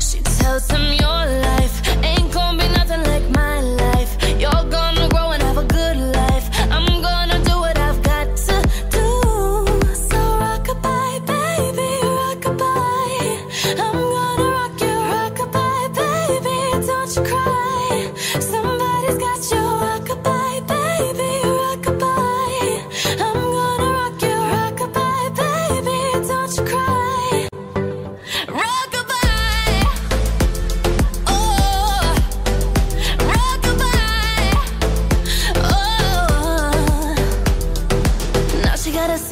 She tells him, your life ain't gonna be nothing like my life. You're gonna grow and have a good life. I'm gonna do what I've got to do. So rock-a-bye, baby, rock-a-bye. I'm gonna rock you, rock-a-bye, baby, don't you cry. Somebody's got you, rock-a-bye.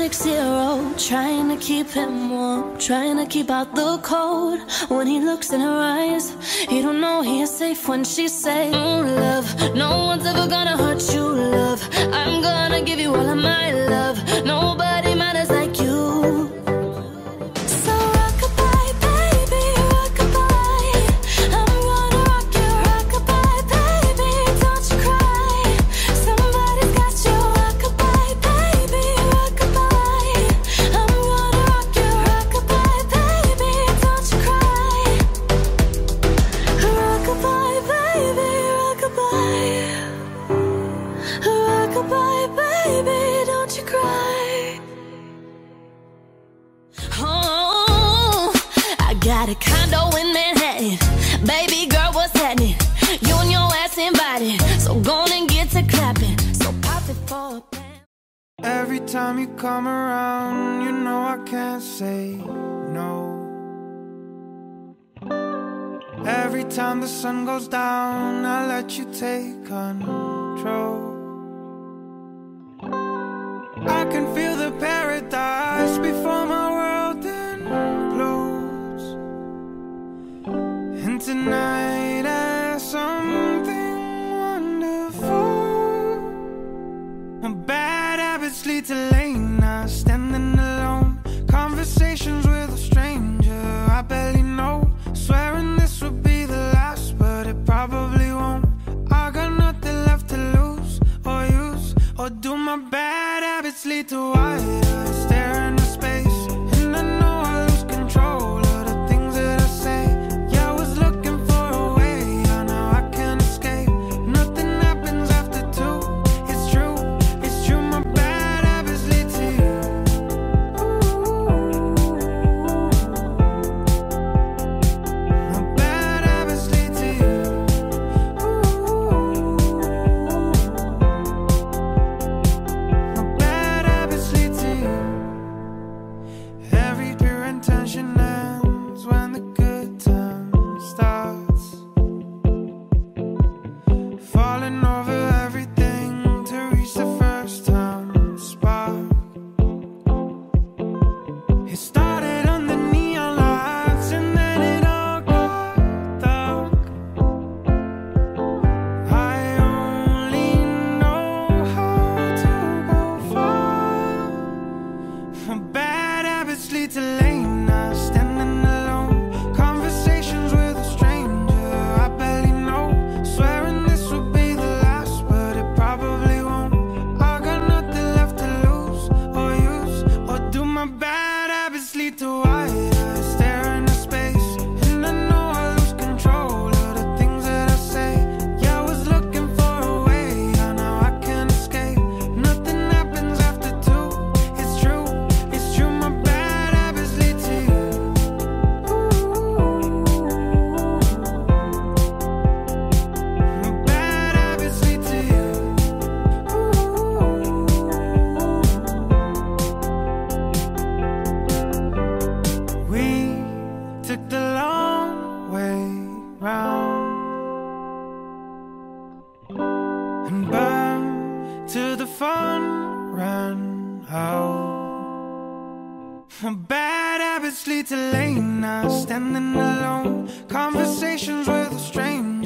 Six-year-old trying to keep him warm, trying to keep out the cold. When he looks in her eyes, he don't know he is safe when she says, oh love, no one's ever gonna hurt you, love. I'm gonna give you all of my love, nobody matters like you. Got a condo in Manhattan, baby girl, what's happening? You and your ass invited, so go on and get to clapping. So pop it for a pen. Every time you come around, you know I can't say no. Every time the sun goes down, I let you take control. I can feel the paradise before my world implodes. And tonight I have something wonderful. My bad habits lead to late nights, standing alone, conversations with a stranger I barely know, swearing this would be the last, but it probably won't. I got nothing left to lose or use, or do my bad habits lead to wider staring at space. And I know I lose control. Bad habits lead to late nights, standing alone, conversations with a stranger.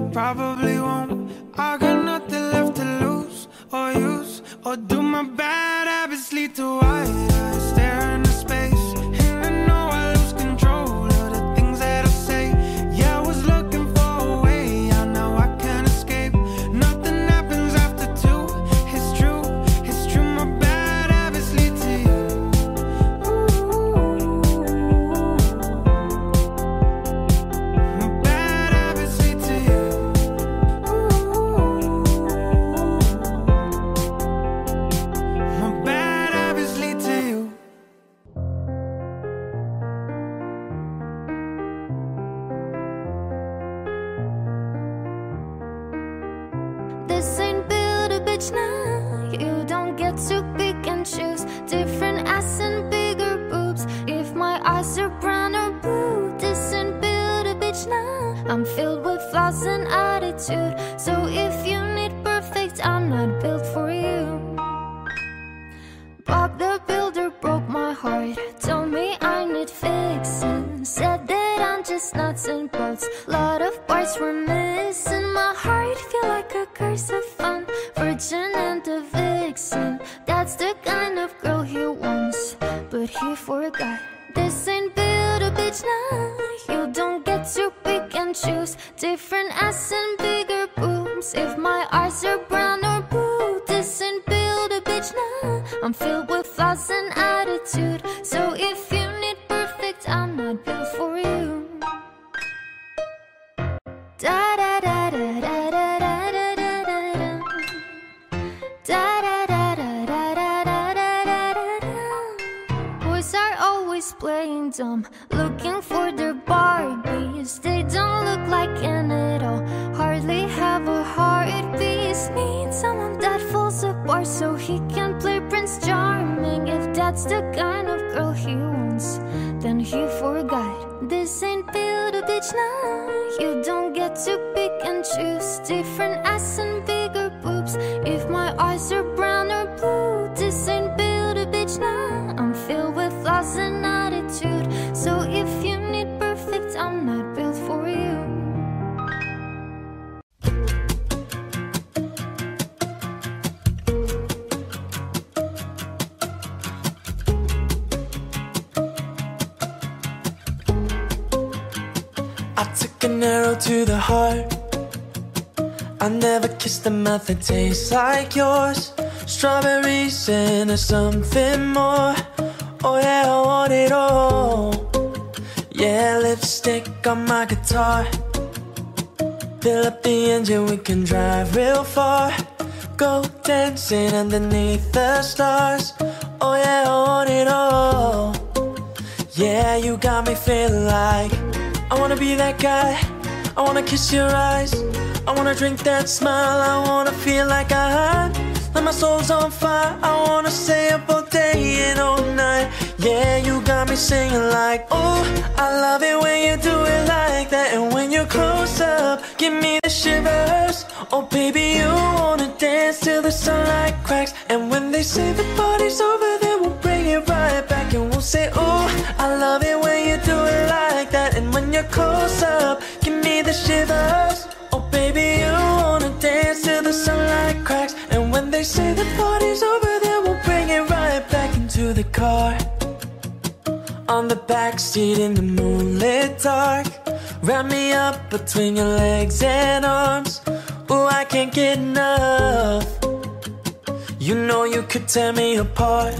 it probably won't. I got nothing left to lose or use, or do my bad habits lead to why I stare into space. And I know I lose control of the things that I say. Yeah, I was looking for a way out, now I can't escape. Nothing happens after two, it's true, it's true. My bad habits lead to you. Ooh. My bad habits lead to you. Ooh. My bad habits lead to you. This ain't build a bitch now. You don't get to pick and choose. Different ass and bigger boobs. If my eyes are brown or blue, this ain't build a bitch now. I'm filled with flaws and attitude. So if you need perfect, I'm not built for you. Bob the Builder broke my heart. Told me I need fixing. Said that I'm just nuts and bolts. Lot of parts were missing. My heart feel like a curse of fun. Virgin and a vixen. That's the kind of girl he wants, but he forgot. This ain't build a bitch now. You don't get to pick and choose. Different ass and bigger boobs. If my eyes are brown or blue, this ain't build a bitch now. I'm filled with flaws and attitude. So if you need perfect, I'm not built for you. Da da da da da. Playing dumb, looking for their Barbies. They don't look like an at all. Hardly have a heartbeat. Need someone that falls apart so he can play Prince Charming. If that's the kind of girl he wants, then he forgot. This ain't build a bitch now. You don't get to pick and choose. Different ass and bigger boobs. If my eyes are brown or blue, this ain't build a bitch now. I'm filled with flaws and attitude. So if you need perfect, I'm not built for you. I took an arrow to the heart. I never kissed a mouth that tastes like yours. Strawberries and something more. Oh yeah, I want it all. Yeah, lipstick on my guitar. Fill up the engine, we can drive real far. Go dancing underneath the stars. Oh yeah, I want it all. Yeah, you got me feeling like I wanna be that guy. I wanna kiss your eyes. I wanna drink that smile. I wanna feel like I hide. Like my soul's on fire. I wanna stay up all day and all night. Yeah, you got me singing like, oh, I love it when you do it like that. And when you're close up, give me the shivers. Oh baby, you wanna dance till the sunlight cracks. And when they say the party's over, they will bring it right back. And we'll say, oh, I love it when you do it like that. And when you're close up, give me the shivers. Oh baby, you wanna dance till the sunlight cracks. And when they say the party's over, they will bring it right back. Into the car, on the backseat in the moonlit dark. Wrap me up between your legs and arms. Ooh, I can't get enough. You know you could tear me apart.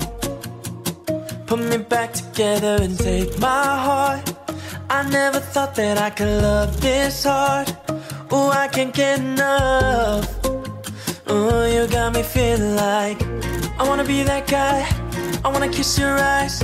Put me back together and take my heart. I never thought that I could love this hard. Ooh, I can't get enough. Ooh, you got me feeling like I wanna be that guy. I wanna kiss your eyes.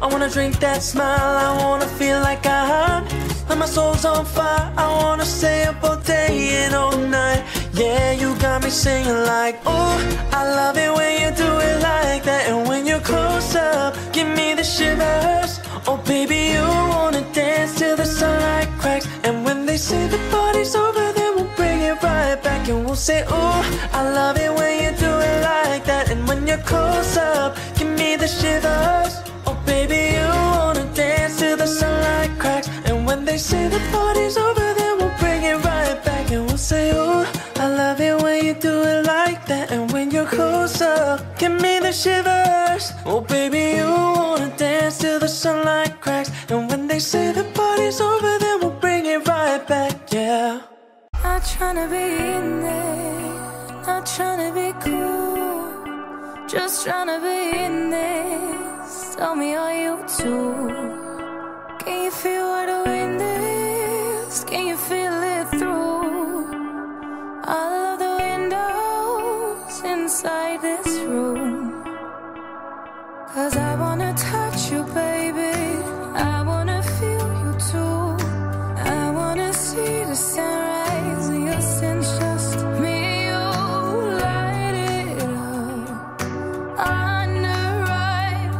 I wanna drink that smile. I wanna feel like I'm like my soul's on fire. I wanna stay up all day and all night. Yeah, you got me singing like, oh, I love it when you do it like that. And when you're close up, give me the shivers. Oh baby, you wanna dance till the sunlight cracks. And when they say the party's over, they will bring it right back. And we'll say, oh, I love it when you do it like that. And when you're close up, give me the shivers. Oh baby, you wanna dance till the sunlight cracks. And when they say the party's over, they will bring it right back. And we'll say, They say the party's over, then we'll bring it right back, yeah. Not tryna be in there, not tryna be cool, just tryna be in this. Tell me, are you too? Can you feel what the wind is? Can you feel it through all of the windows inside this room? 'Cause I wanna touch you, baby, I wanna feel you too, I wanna see the sunrise, your sins, just me and you. Light it up, on the right,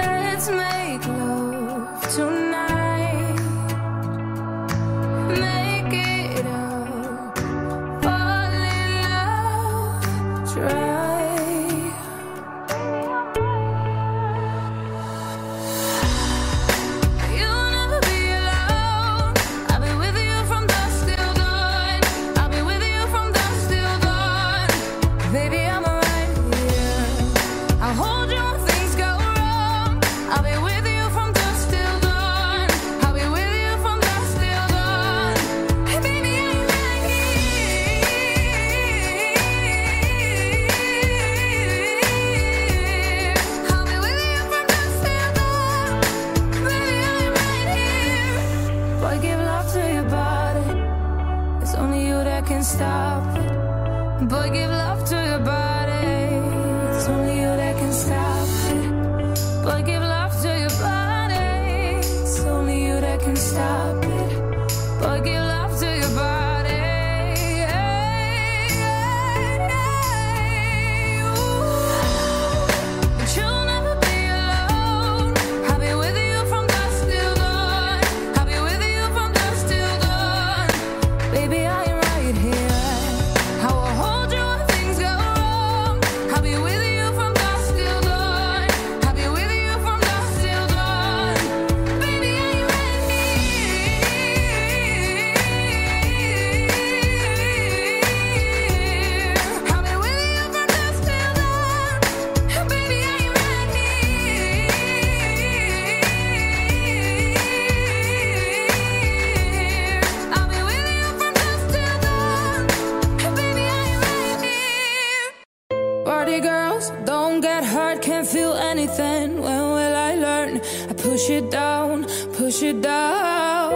let's make love tonight. Make it up, fall in love, try. Stop it. Boy, give love to your body. It's only you that can stop it. Boy, give love to your body. It's only you that can stop it. Boy, give love to your body. Girls, don't get hurt, can't feel anything. When will I learn? I push it down, push it down.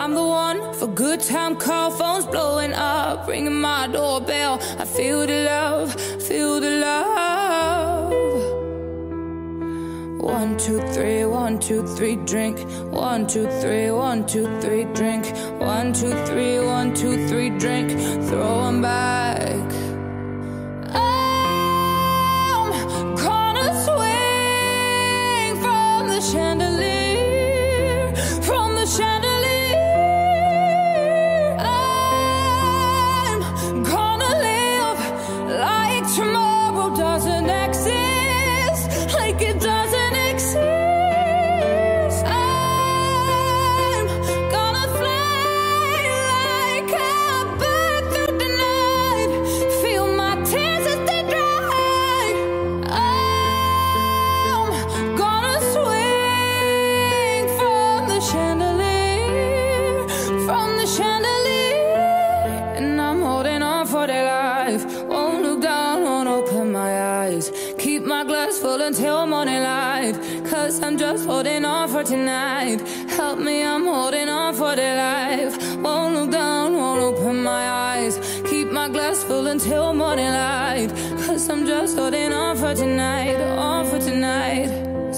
I'm the one for good time call, phones blowing up, ringing my doorbell. I feel the love, feel the love. 1, 2, 3, 1, 2, 3, drink. 1, 2, 3, 1, 2, 3, drink. 1, 2, 3, 1, 2, 3, drink. Throw 'em back. I'm gonna swing from the chandelier, from the chandelier. I'm gonna live like tomorrow doesn't exist, like it doesn't. Keep my glass full until morning light, 'cause I'm just holding on for tonight. Help me, I'm holding on for dear life. Won't look down, won't open my eyes. Keep my glass full until morning light, 'cause I'm just holding on for tonight, on for tonight.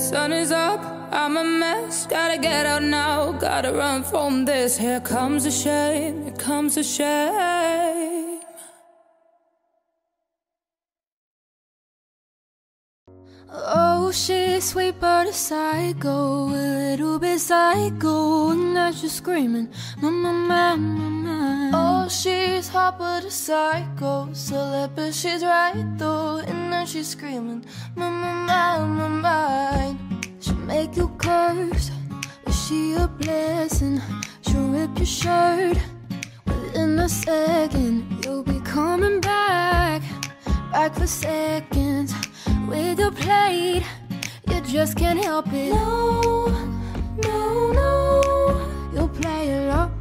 Sun is up, I'm a mess, gotta get out now, gotta run from this. Here comes the shame, here comes the shame. Oh, she's a sweet but a psycho, a little bit psycho, and now she's screaming, my, my, my, my, my. Oh, she's hot but a psycho, celeb, but she's right though, and now she's screaming, my, my, my, my, my. She'll make you curse, but she a blessing, she'll rip your shirt, within a second, you'll be coming back, back for seconds. With your plate, your just can't help it. No, no, no. You'll play along,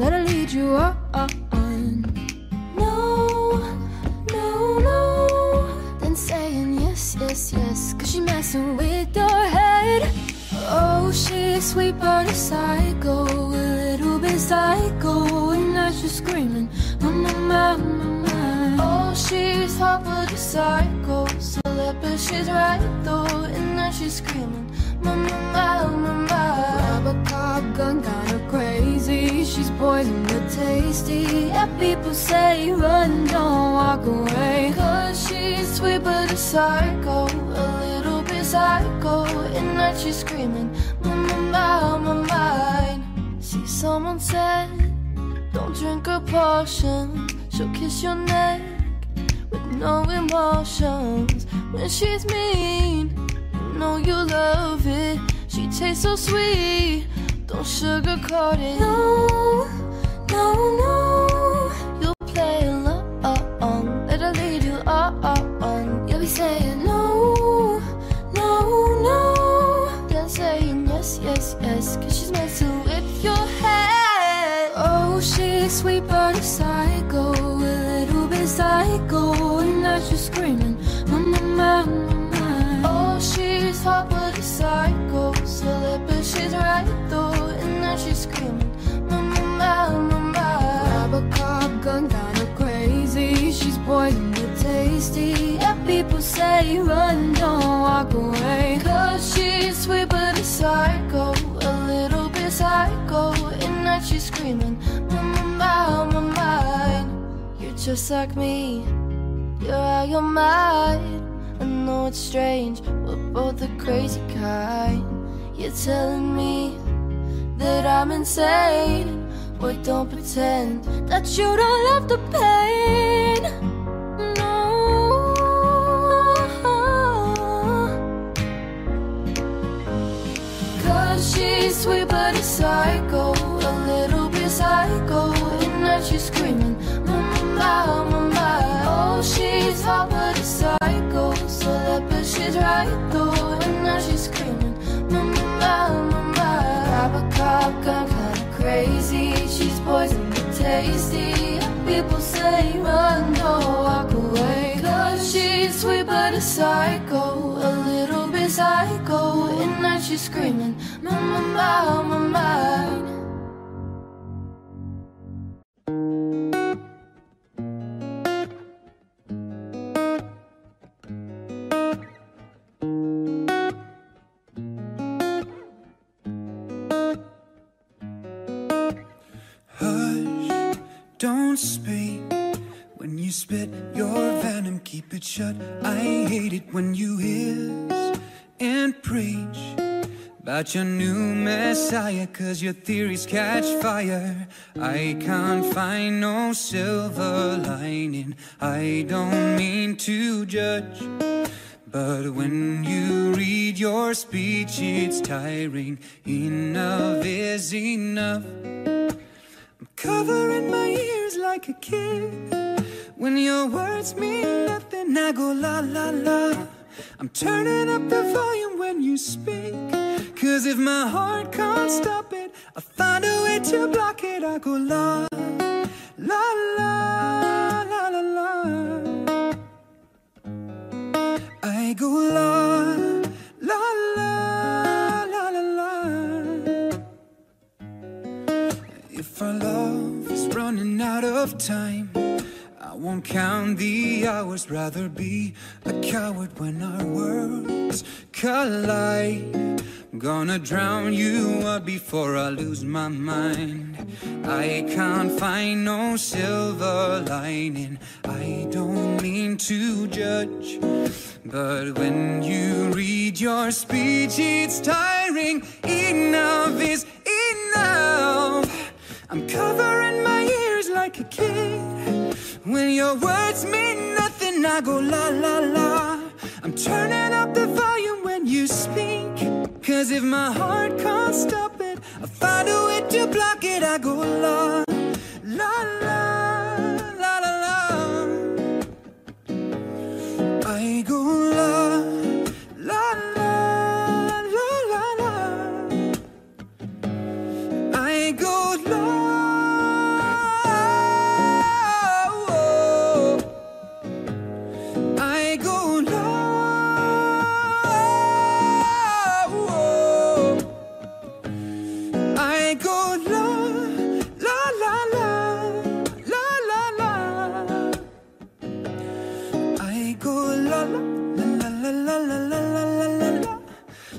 let her lead you on. No, no, no. Then saying yes, yes, yes, 'cause she's messing with your head. Oh, she's sweet but a psycho, a little bit psycho. And now she's screaming, my, my, my, my, my. Oh, she's hot but a psycho, so but she's right though, and now she's screaming, ma ma ma ma. Robocop gun got her crazy, she's poison but tasty. And people say run, don't walk away, 'cause she's sweet but a psycho, a little bit psycho, and now she's screaming, ma ma ma ma. See, someone said, don't drink her potion, she'll kiss your neck with no emotions. When she's mean, you know you love it. She tastes so sweet, don't sugarcoat it. No, no, no. You'll play along, let her lead you on. You'll be saying no, no, no. Then saying yes, yes, yes, 'cause she's messing with your head. Oh, she's sweet but a psycho, a little bit psycho, and now she's screaming, my, my, my. Oh, she's hot but a psycho, so but she's right though, and now she's screaming, my, my, my, my. Robocop gun got her crazy, she's poison but tasty. And people say run, don't walk away, 'cause she's sweet but a psycho, a little bit psycho, and now she's screaming, my, my, my, my. You're just like me, you're out your mind. I know it's strange, we're both the crazy kind. You're telling me that I'm insane. Boy, don't pretend that you don't love the pain. No. Cause she's sweet but a psycho, a little bit psycho, and now she's screaming, my, my, my. Oh, she's hot but a psycho, so that but she's right though, and now she's screaming, my, my, my, my. Robocop gun got her crazy, she's poison but tasty. People say run, don't walk away, 'cause she's sweet but a psycho, a little bit psycho, and now she's screaming, my, my, my, my, my. Shut. I hate it when you hiss and preach about your new messiah, 'cause your theories catch fire. I can't find no silver lining. I don't mean to judge, but when you read your speech it's tiring. Enough is enough. I'm covering my ears like a kid. When your words mean nothing, I go la la la. I'm turning up the volume when you speak, 'cause if my heart can't stop it, I'll find a way to block it. I go la la la la la la. I go la la la la la la. If our love is running out of time, I won't count the hours, rather be a coward when our worlds collide. I'm gonna drown you out before I lose my mind. I can't find no silver lining. I don't mean to judge, but when you read your speech it's tiring. Enough is enough. I'm covering my ears like a kid. When your words mean nothing, I go la la la. I'm turning up the volume when you speak, 'cause if my heart can't stop it, I'll find a way to block it. I go la la la la la la. I go la la la.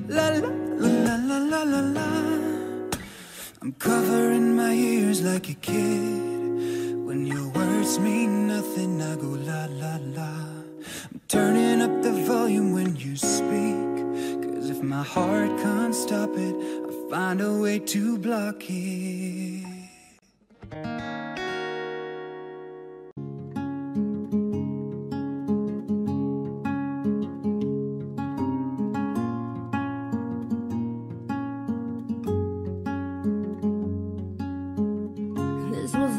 la la la la la la la. I'm covering my ears like a kid. When your words mean nothing, I go la la la. I'm turning up the volume when you speak, 'cause if my heart can't stop it, I'll find a way to block it.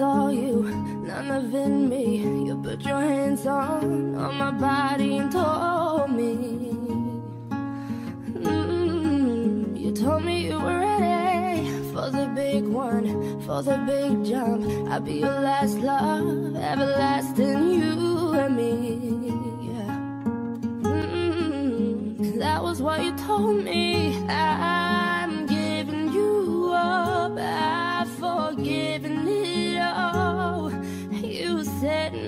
All you, none of it me. You put your hands on my body and told me you told me you were ready for the big one, for the big jump. I'll be your last love, everlasting, you and me, yeah. That was what you told me. I'm giving you up, I've forgiven it. You set me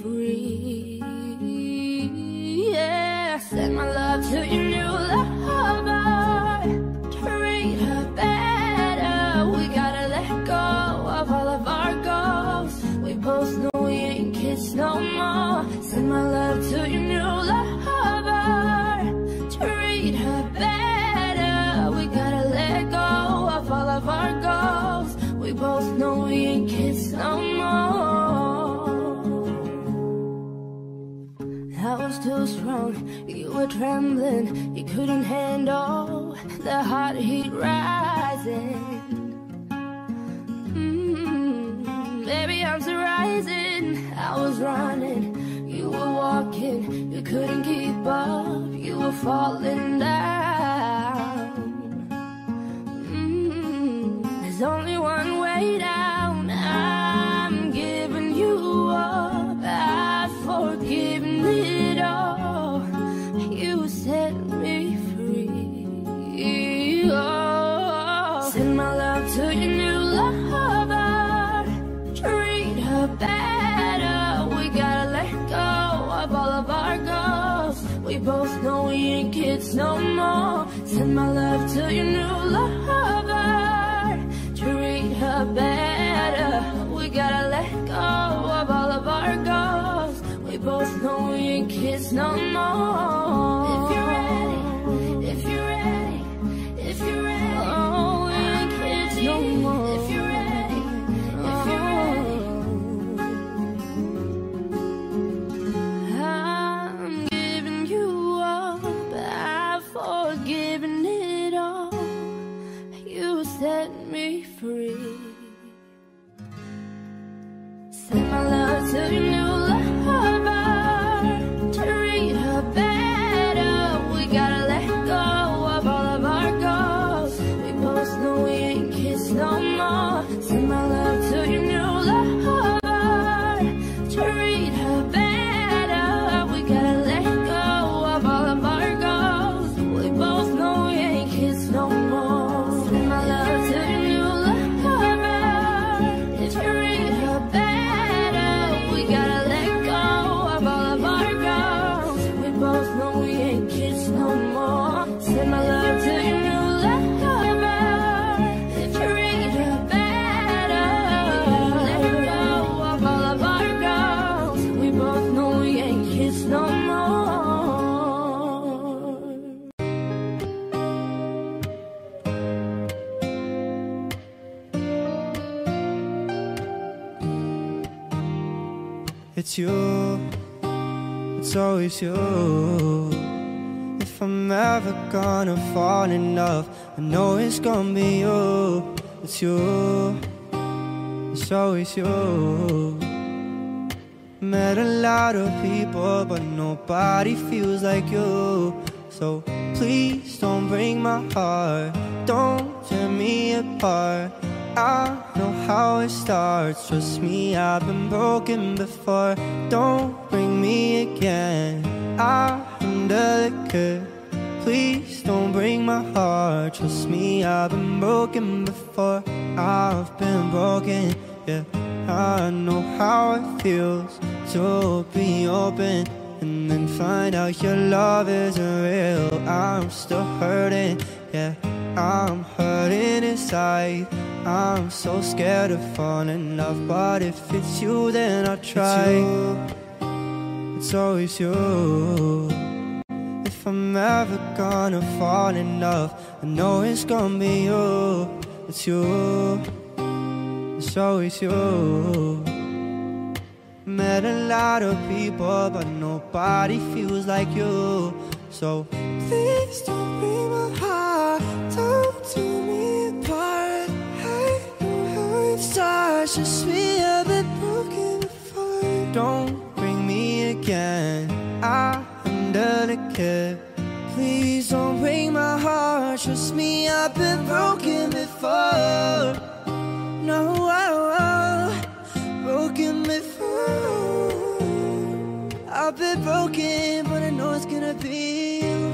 free. Yeah, send my love to your new lover. Treat her better. We gotta let go of all of our goals. We both know we ain't kids no more. Send my love to your new lover. Treat her better. We gotta let go of all of our goals. We both know we ain't kids no more. I was too strong, you were trembling. You couldn't handle the hot heat rising. Baby, I'm still rising. I was running, you were walking. You couldn't keep up, you were falling down. There's only one way down. I'm giving you up, I've forgiven it all. You set me free. Oh. Send my love to your new lover. Treat her better. We gotta let go of all of our goals. We both know we ain't kids no more. Send my love to your new lover. Her better. We gotta let go of all of our goals. We both know we ain't kids no more. If you're ready, if you're ready, if you're ready, oh, we ain't kids no more. If you're ready, if you're ready, I'm giving you up, I've forgiven it all. You set me free. To your new lover, treat her better. We gotta let go of all of our goals. We both know we ain't kids no more. Send my love to your new lover, treat her better. We gotta let go of all of our goals. We both know we ain't kids no more. Send my love to your new lover, treat her better. It's you, it's always you. If I'm ever gonna fall in love, I know it's gonna be you. It's you, it's always you. Met a lot of people, but nobody feels like you. So please don't break my heart, don't tear me apart. I know how it starts, trust me, I've been broken before. Don't bring me again, I'm delicate. Please don't break my heart, trust me, I've been broken before. I've been broken, yeah, I know how it feels to be open. and then find out your love isn't real. I'm still hurting, yeah, I'm hurting inside. I'm so scared of falling in love, but if it's you, then I'll try. It's always you. If I'm ever gonna fall in love, I know it's gonna be you. It's you. It's always you. Met a lot of people, but nobody feels like you. So please don't break my heart, don't tear me apart. I know how it starts, just be a bit broken apart. Don't bring me again, I am delicate. Please don't break my heart, trust me, I've been broken before. No, broken before. I've been broken, but I know it's gonna be you.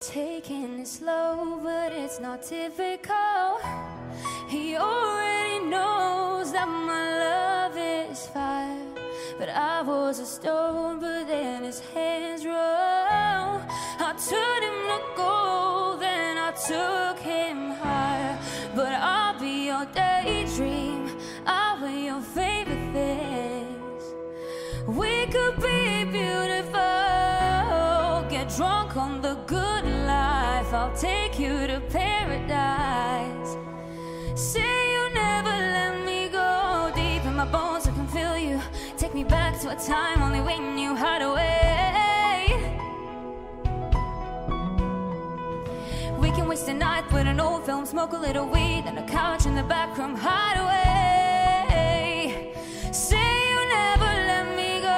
Taking it slow, but it's not typical. He already knows that my love is fire, but I was a stone, but then his hands roll. I turned him to gold, then I took him higher. But I'll be your daydream, I'll be your favorite things. We could be beautiful, get drunk on the good life. I'll take you to paradise. Say you never let me go, deep in my bones I can feel you. Take me back to a time only when you hide away. We can waste a night with an old film, smoke a little weed, and a couch in the back room hideaway. Say you never let me go.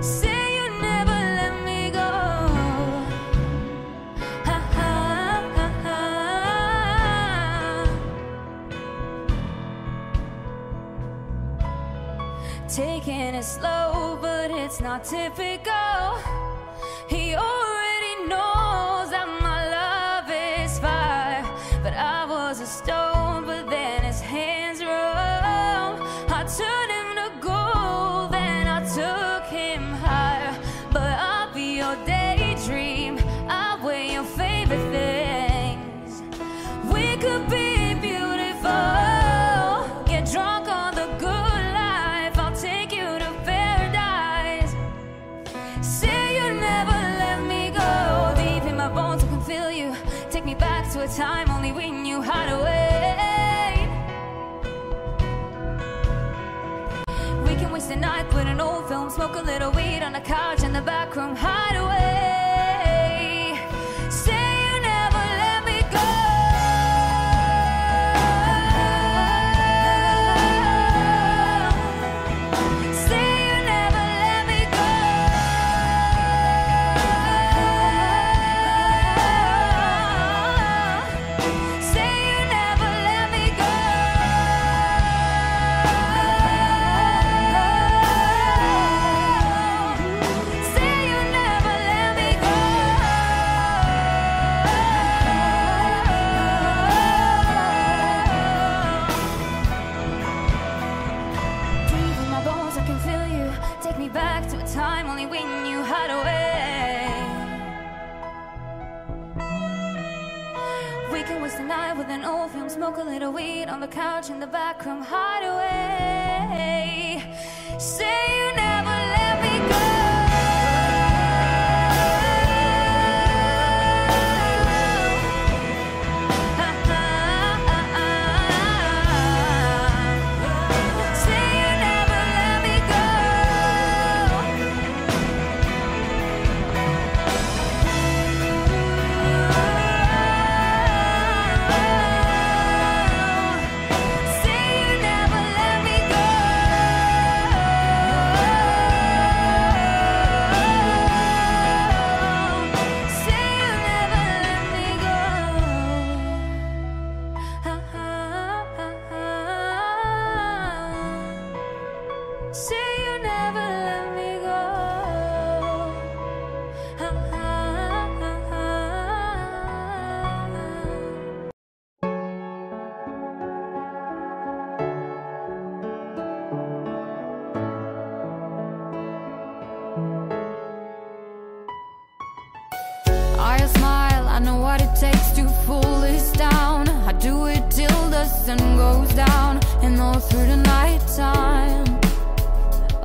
Say you never let me go. Taking it slow, but it's not typical. He already knows that my love is fire, but I was a stone, but then his hands roll. I turned him to gold, then I took him higher. But I'll be your daydream, I'll wear your favorite things. We could be beautiful, get drunk on the good life. I'll take you to paradise. Say you never let me go, deep in my bones I can feel you. Take me back to a time only when you hide away. We can waste a night with an old film, smoke a little weed, on a couch in the back room hideaway. Say you never let me go. Say you never let me go. Say you never let me go. Say you never let me go. Deep in my bones, I can feel you. Take me back to a time only when you hide away. We can waste the night with an old film, smoke a little weed, on the couch in the back room hideaway. Say you never let me go. Say you never let me go. Say you never let me go. the sun goes down and all through the night time.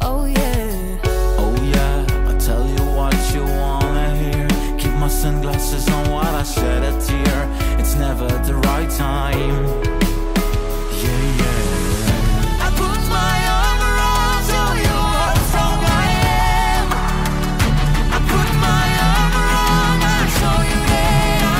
Oh yeah, oh yeah, I tell you what you wanna hear. Keep my sunglasses on while I shed a tear. It's never the right time. Yeah, yeah, I put my arm around you, you are strong, I am. I put my arm around, I show you that I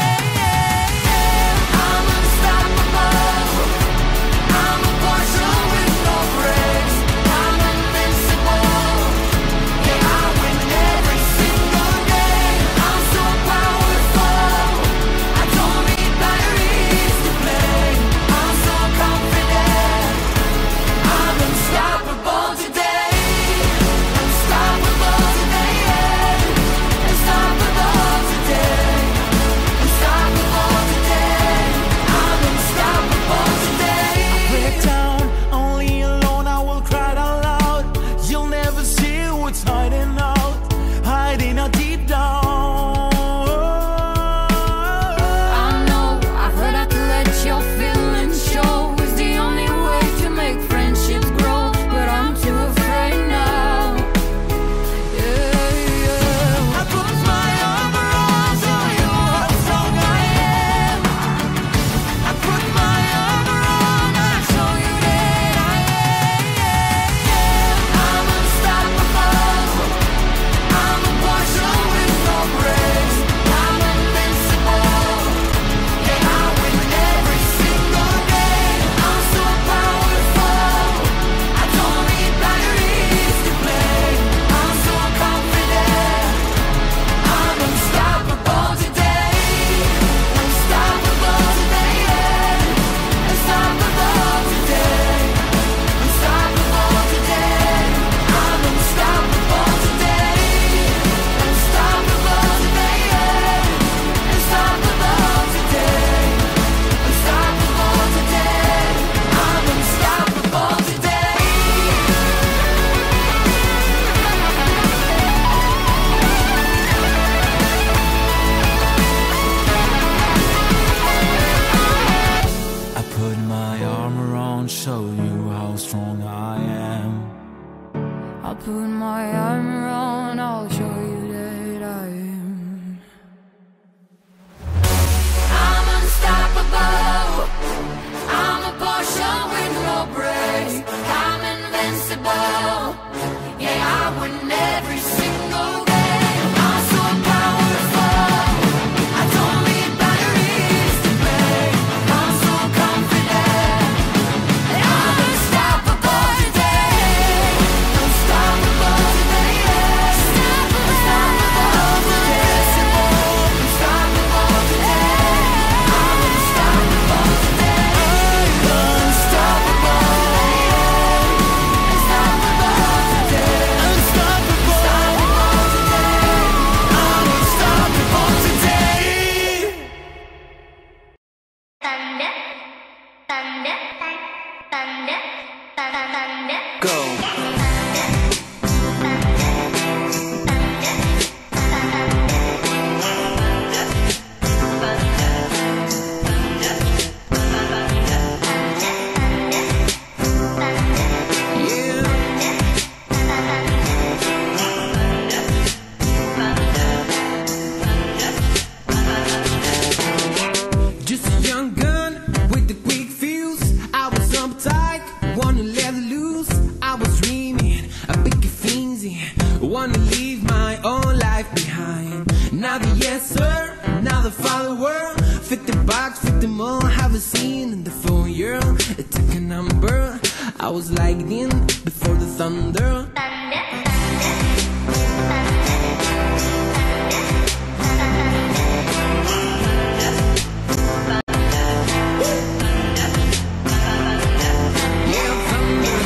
am. I'm unstoppable, I'm a boxer with no brakes. I'm invincible, yeah, I win every single day. I'm so powerful, I don't need batteries to play. I'm so confident, I'm unstoppable today. Unstoppable today, yeah. Unstoppable today. Unstoppable today. I'm unstoppable today. I break down, only alone I will cry out loud. You'll never see what's hiding out, hiding out deep down. I know, I heard I could let your feelings show. It's the only way to make friendships grow, but I'm too afraid now. Yeah, yeah. I put my arm around you, you are strong, I am. I put my arm around, I show you that I am. I'm unstoppable, I'm a boxer with no brakes. I'm invincible, yeah, I win every single day. I'm so powerful, I don't need batteries to play. I'm so confident, I'm unstoppable today. Unstoppable today, yeah. Unstoppable today. Unstoppable today. I'm unstoppable today. Unstoppable today, yeah. Unstoppable today. Unstoppable today. I'm unstoppable today. I put my arm around, show you how strong I am. I'll put my arm around, I'll show you that I am. I'm unstoppable, I'm a Porsche with no brakes. I'm invincible, yeah, I win every single game. I'm so powerful, I don't need batteries to play. I'm so confident, I'm unstoppable today. Unstoppable today, yeah. Unstoppable today. Unstoppable today. I'm unstoppable today. Unstoppable today, yeah. Unstoppable today. Unstoppable today. I'm unstoppable today. Thunder, thunder, thunder, thunder, thunder. Go. Just a young gun with the quick fuse. I was uptight, wanna let loose. I was dreaming, a big frenzy, wanna leave my own life behind. Now the yes sir, now the follower. 50 bucks, 50 more, haven't seen in the phone, year. It took a number, I was lightning before the thunder. Yeah,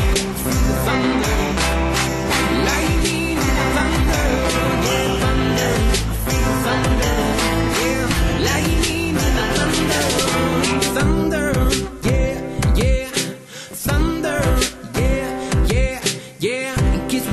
thunder, thunder, lightning, thunder, yeah, thunder, thunder, yeah, lightning, thunder, yeah, thunder, yeah, yeah, yeah, kiss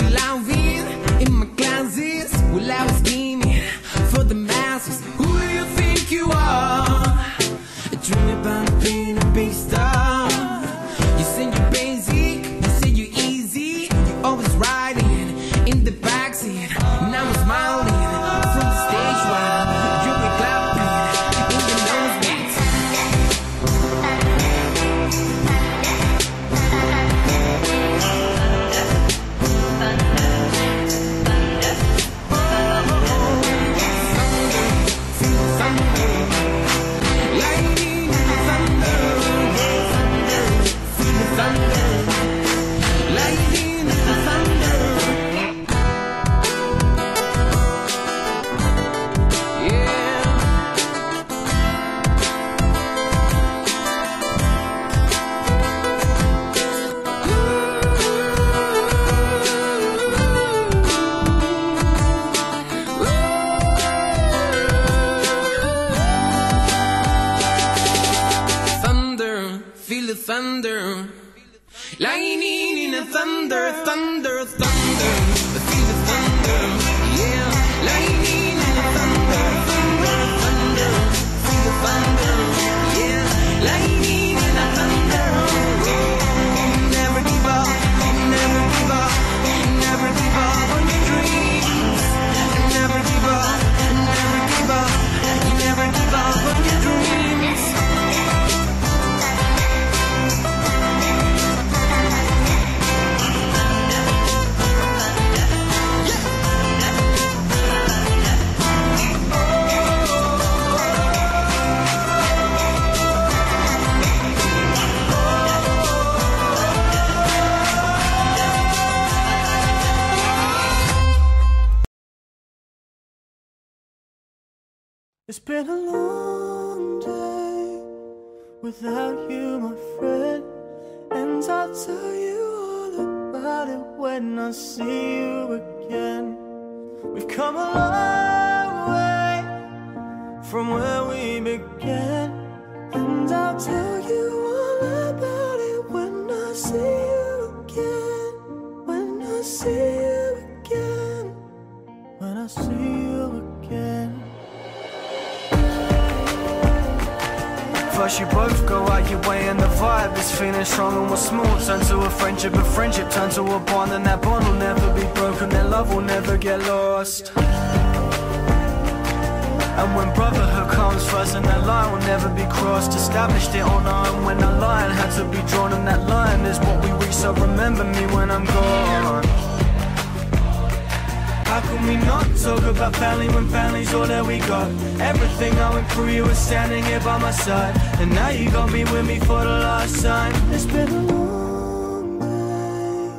thunder. Lightning in a thunder, thunder, thunder. I feel the thunder, yeah. Lightning in a thunder, thunder, thunder. I feel the thunder, yeah. Lightning in a thunder. Never give up, never give up, never give up on your dreams. Never give up, never give up, never give up on your dreams. It's been a long day without you, my friend, and I'll tell you all about it when I see you again. We've come a long way from where we began, and I'll tell you all about it when I see you again. When I see you again. When I see you again. First you both go out your way and the vibe is feeling strong and what's small turns to a friendship, and friendship turns to a bond, and that bond will never be broken, that love will never get lost. And when brotherhood comes first, and that line will never be crossed, established it on our own when a line had to be drawn, and that line is what we reach, so remember me when I'm gone. How can we not talk about family when family's all that we got? Everything I went through, you were standing here by my side, and now you gon' be with me for the last time. It's been a long day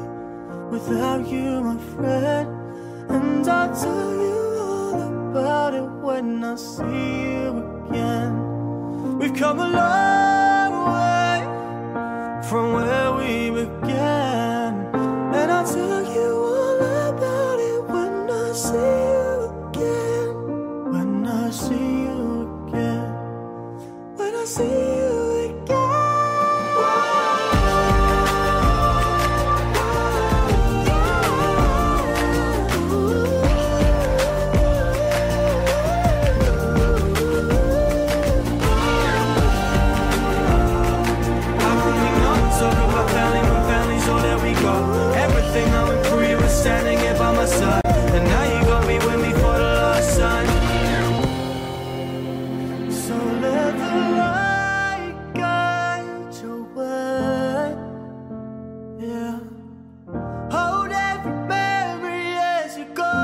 without you, my friend, and I'll tell you all about it when I see you again. We've come a long way from where we began, and I'll tell you all about it when I see you again. When I see you again. When I see you again. How can we not talk about family when family's all that we got? Everything I went through, you were standing here by my side. And now you gon' be with me for the last time. So let the light guide your way. Yeah. Hold every memory as you go,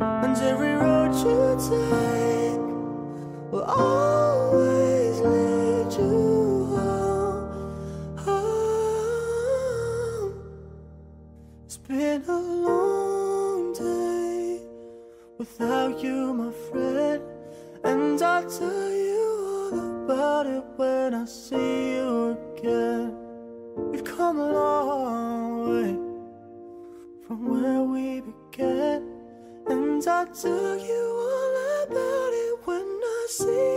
and every road you take will always lead you home. Home. It's been a long without you, my friend, and I'll tell you all about it when I see you again. We've come a long way from where we began, and I'll tell you all about it when I see you again.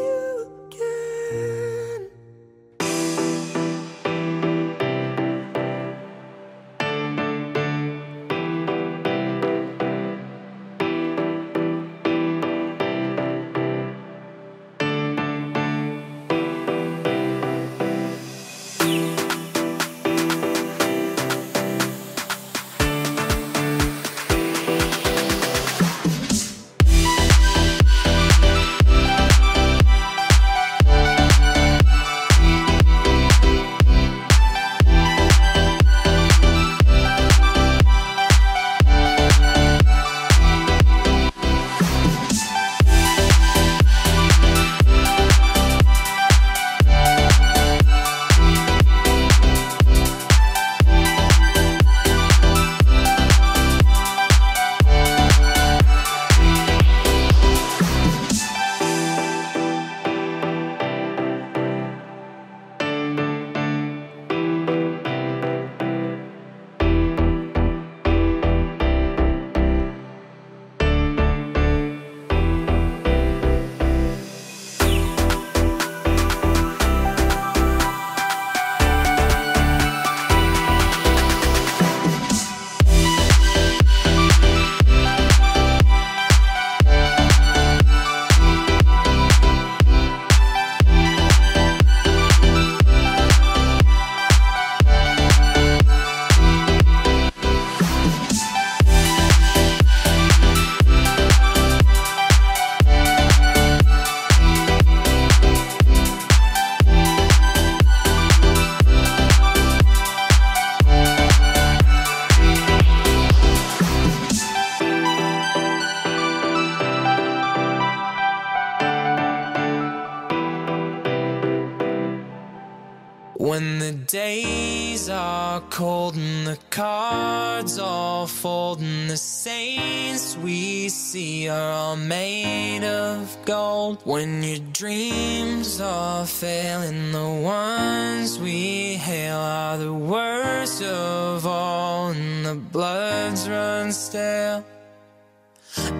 When the days are cold and the cards all fold and the saints we see are all made of gold. When your dreams all fail and the ones we hail are the worst of all and the bloods run stale.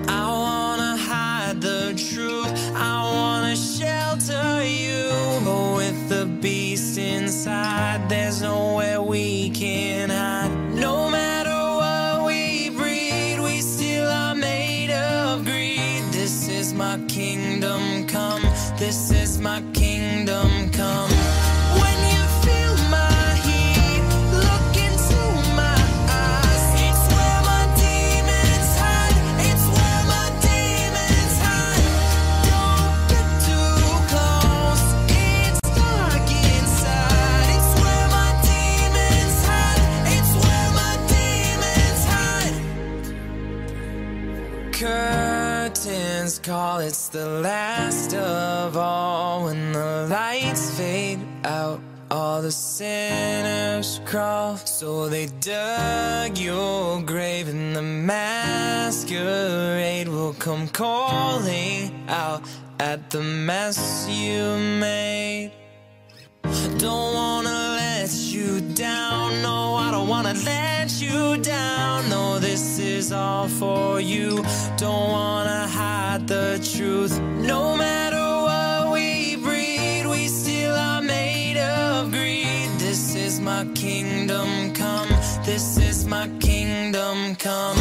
I wanna hide the truth, I wanna shelter you, but with the beast inside, there's nowhere we can hide. No matter what we breed, we still are made of greed. This is my kingdom come, this is my kingdom come. When you feel my curtains call, it's the last of all. When the lights fade out, all the sinners crawl. So they dug your grave and the masquerade will come calling out at the mess you made. Don't wanna let you down, no, I don't wanna let you down. No, this is all for you, don't wanna hide the truth. No matter what we breed, we still are made of greed. This is my kingdom come, this is my kingdom come.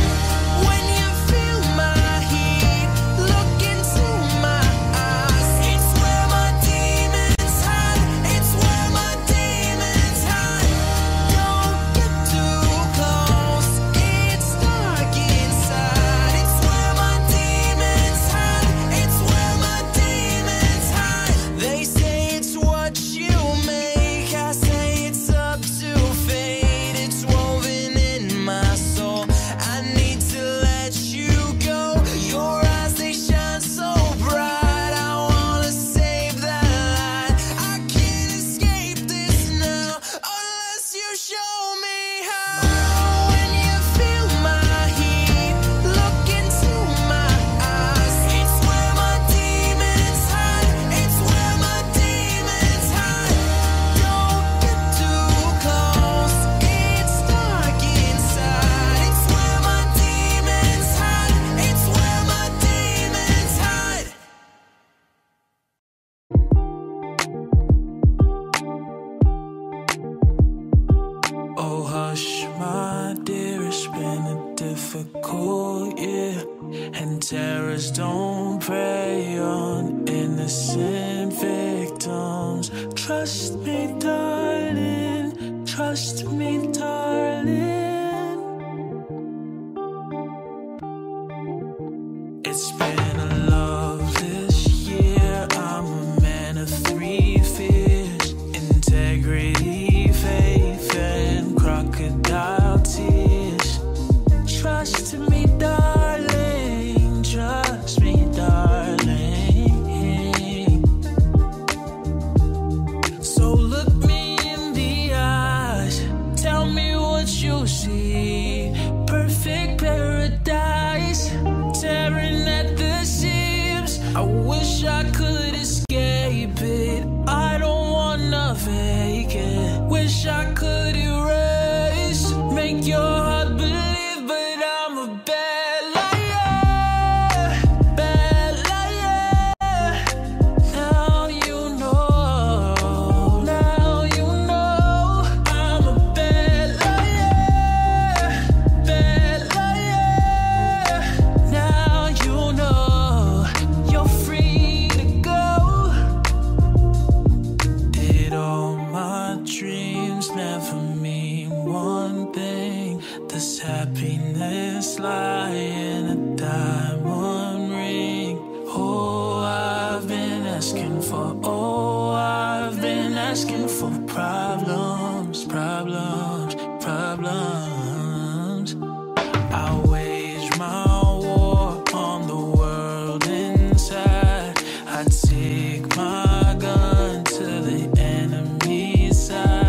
When you feel my take my gun to the enemy's side.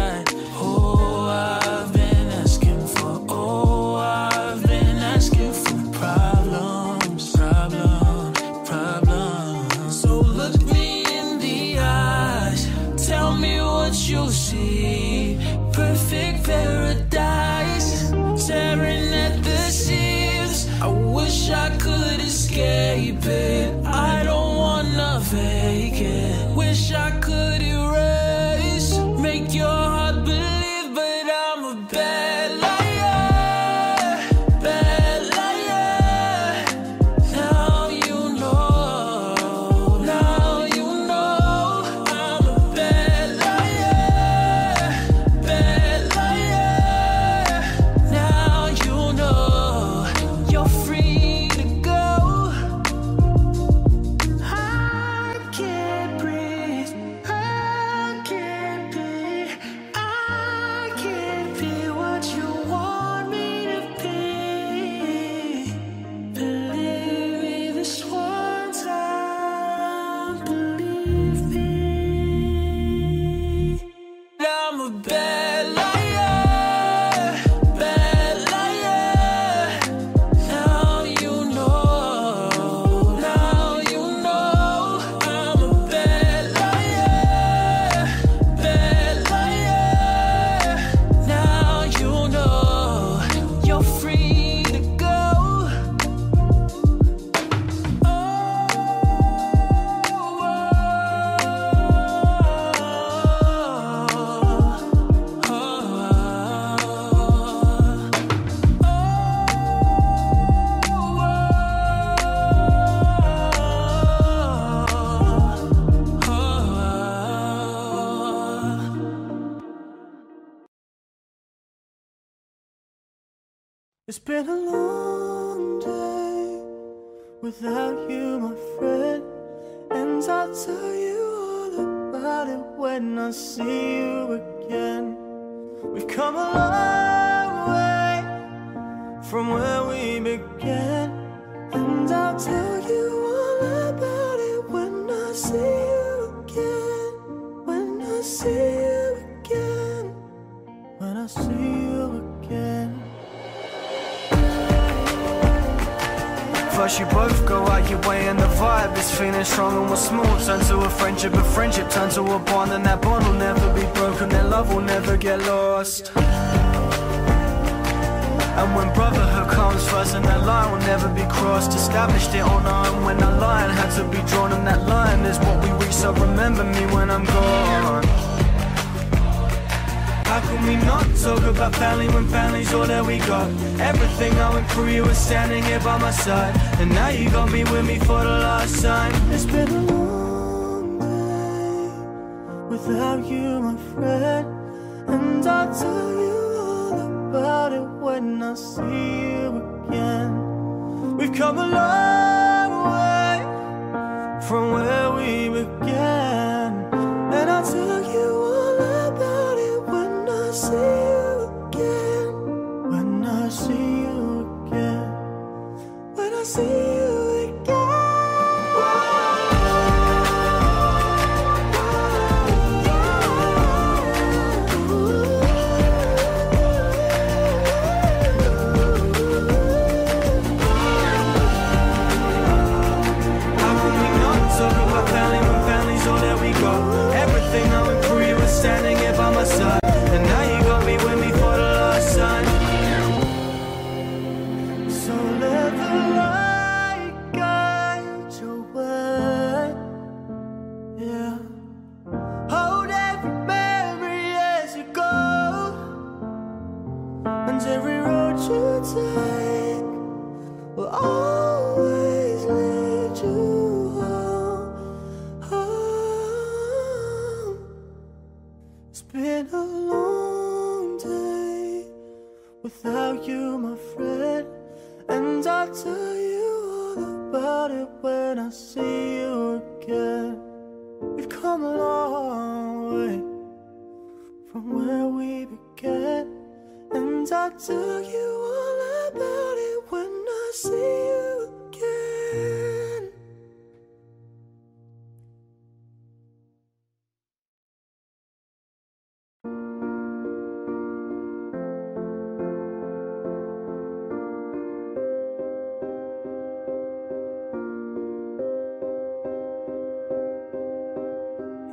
see perfect paradise, tearing at the seams. I wish I could escape it. I don't wanna fake it. Wish I could erase, make your heart believe, but I'm a bad liar, bad liar. Now you know I'm a bad liar, bad liar. Now you know you're free to go. I can't breathe, I can't be, I can't be what you want me to be. Believe me this one time, believe me. I'm a bad liar, bad liar. Now you know I'm a bad liar, bad liar. Now you know you're free to go. It's been a long day without you, my friend, and I'll tell you all about it when I see you again. We've come a long way from where we began, and I'll tell you all about it when I see you again, when I see you again, when I see you again. First you both go out your way and the vibe is feeling strong and we're small. Turn to a friendship, a friendship turn to a bond, and that bond will never be broken, that love will never get lost. And when brotherhood comes first, and that line will never be crossed. Established it on our own when that line had to be drawn, and that line is what we reach, so remember me when I'm gone. How can we not talk about family when family's all that we got? Everything I went through, you were standing here by my side, and now you got me with me for the last time. It's been a long day without you, my friend, and I'll tell you all about it when I see you again. We've come a long way from where we began, and I'll tell you all about it when I see you again, when I see you again, when I see you again. How can we not talk about family when family's all that we got? Everything I went through, you were standing here by my side, and now you got me with me for the last time. So let the light guide your way, yeah. Hold every memory as you go, and every road you take will always lead you home, home. It's been a long without you, my friend, and I'll tell you all about it when I see you again. We've come a long way from where we began, and I'll tell you all about it when I see you again.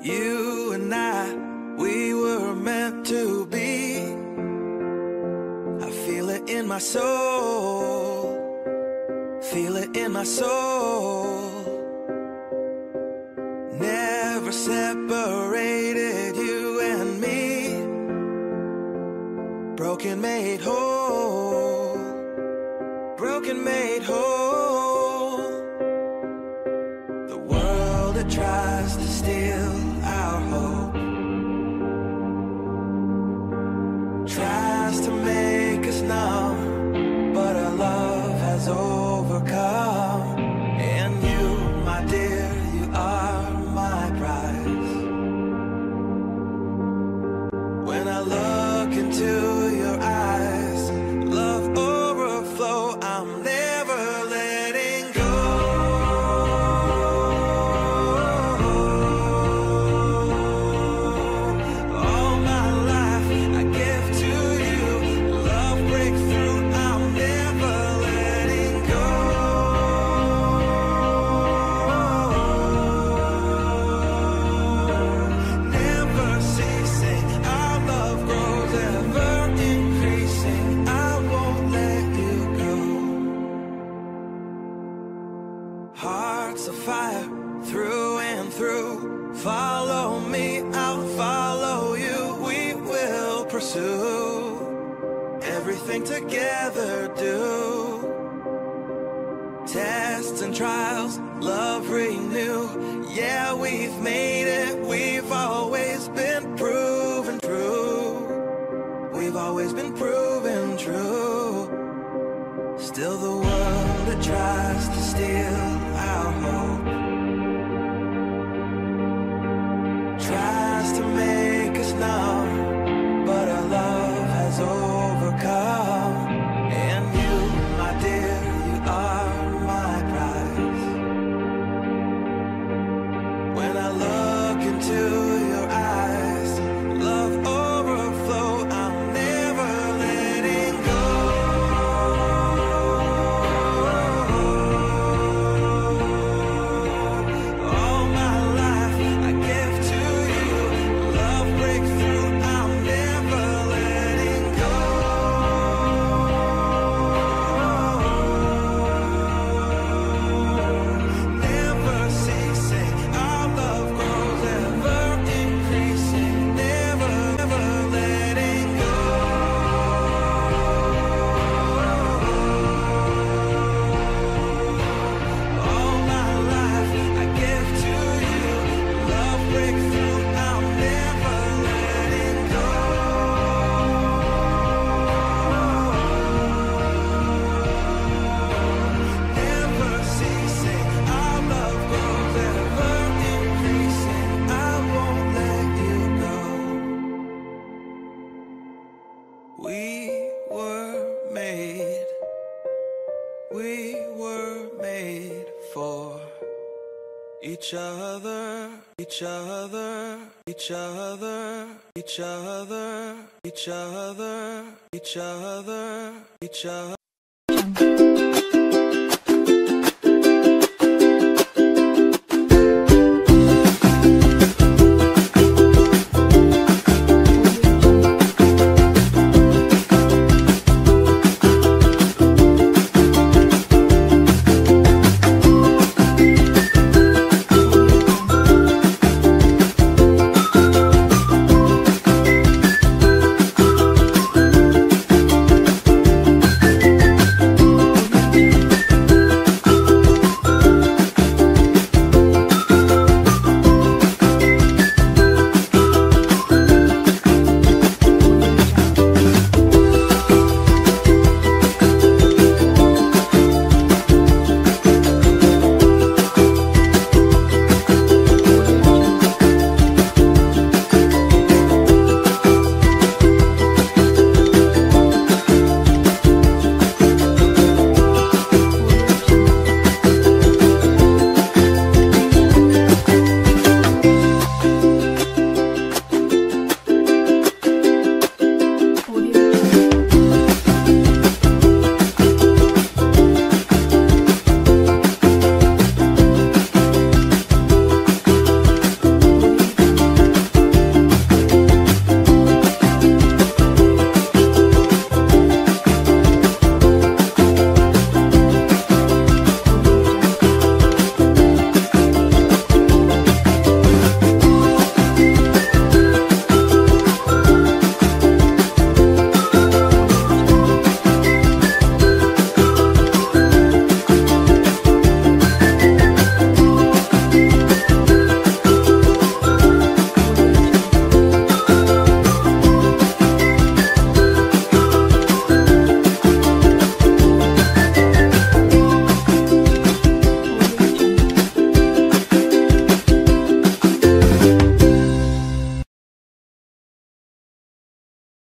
You and I, we were meant in my soul, feel it in my soul. Never separated, you and me, broken made whole, broken made whole. The world that tries to steal our hope, tries to make us numb, but our love has overcome. And you, my dear, you are my prize. When I look into your eyes, love overflow, I'm never letting go. All my life I give to you, love breakthrough, I'm never letting go. Never ceasing, our love grows, ever increasing, I won't let you go. Hearts of fire, through and through, follow me, I'll follow you, we will pursue everything together do. Tests and trials, love renew, yeah, we've made it, we've always been proven true, we've always been proven true. Still the world that tries to steal our hope, tries to make us numb, but our love has overcome. And you, my dear, you are my prize. When I look into your eyes, love overflow, I'm never letting go. All my life I give to you, love breakthrough, I'm never letting go. Never ceasing, our love grows, ever increasing, never, never letting go. All my life I give to you, love breakthrough, I'm never letting go. Never ceasing, our love grows, ever increasing, I won't let you go. We were made, we were made for each other, each other, each other, each other, each other, each other, each other.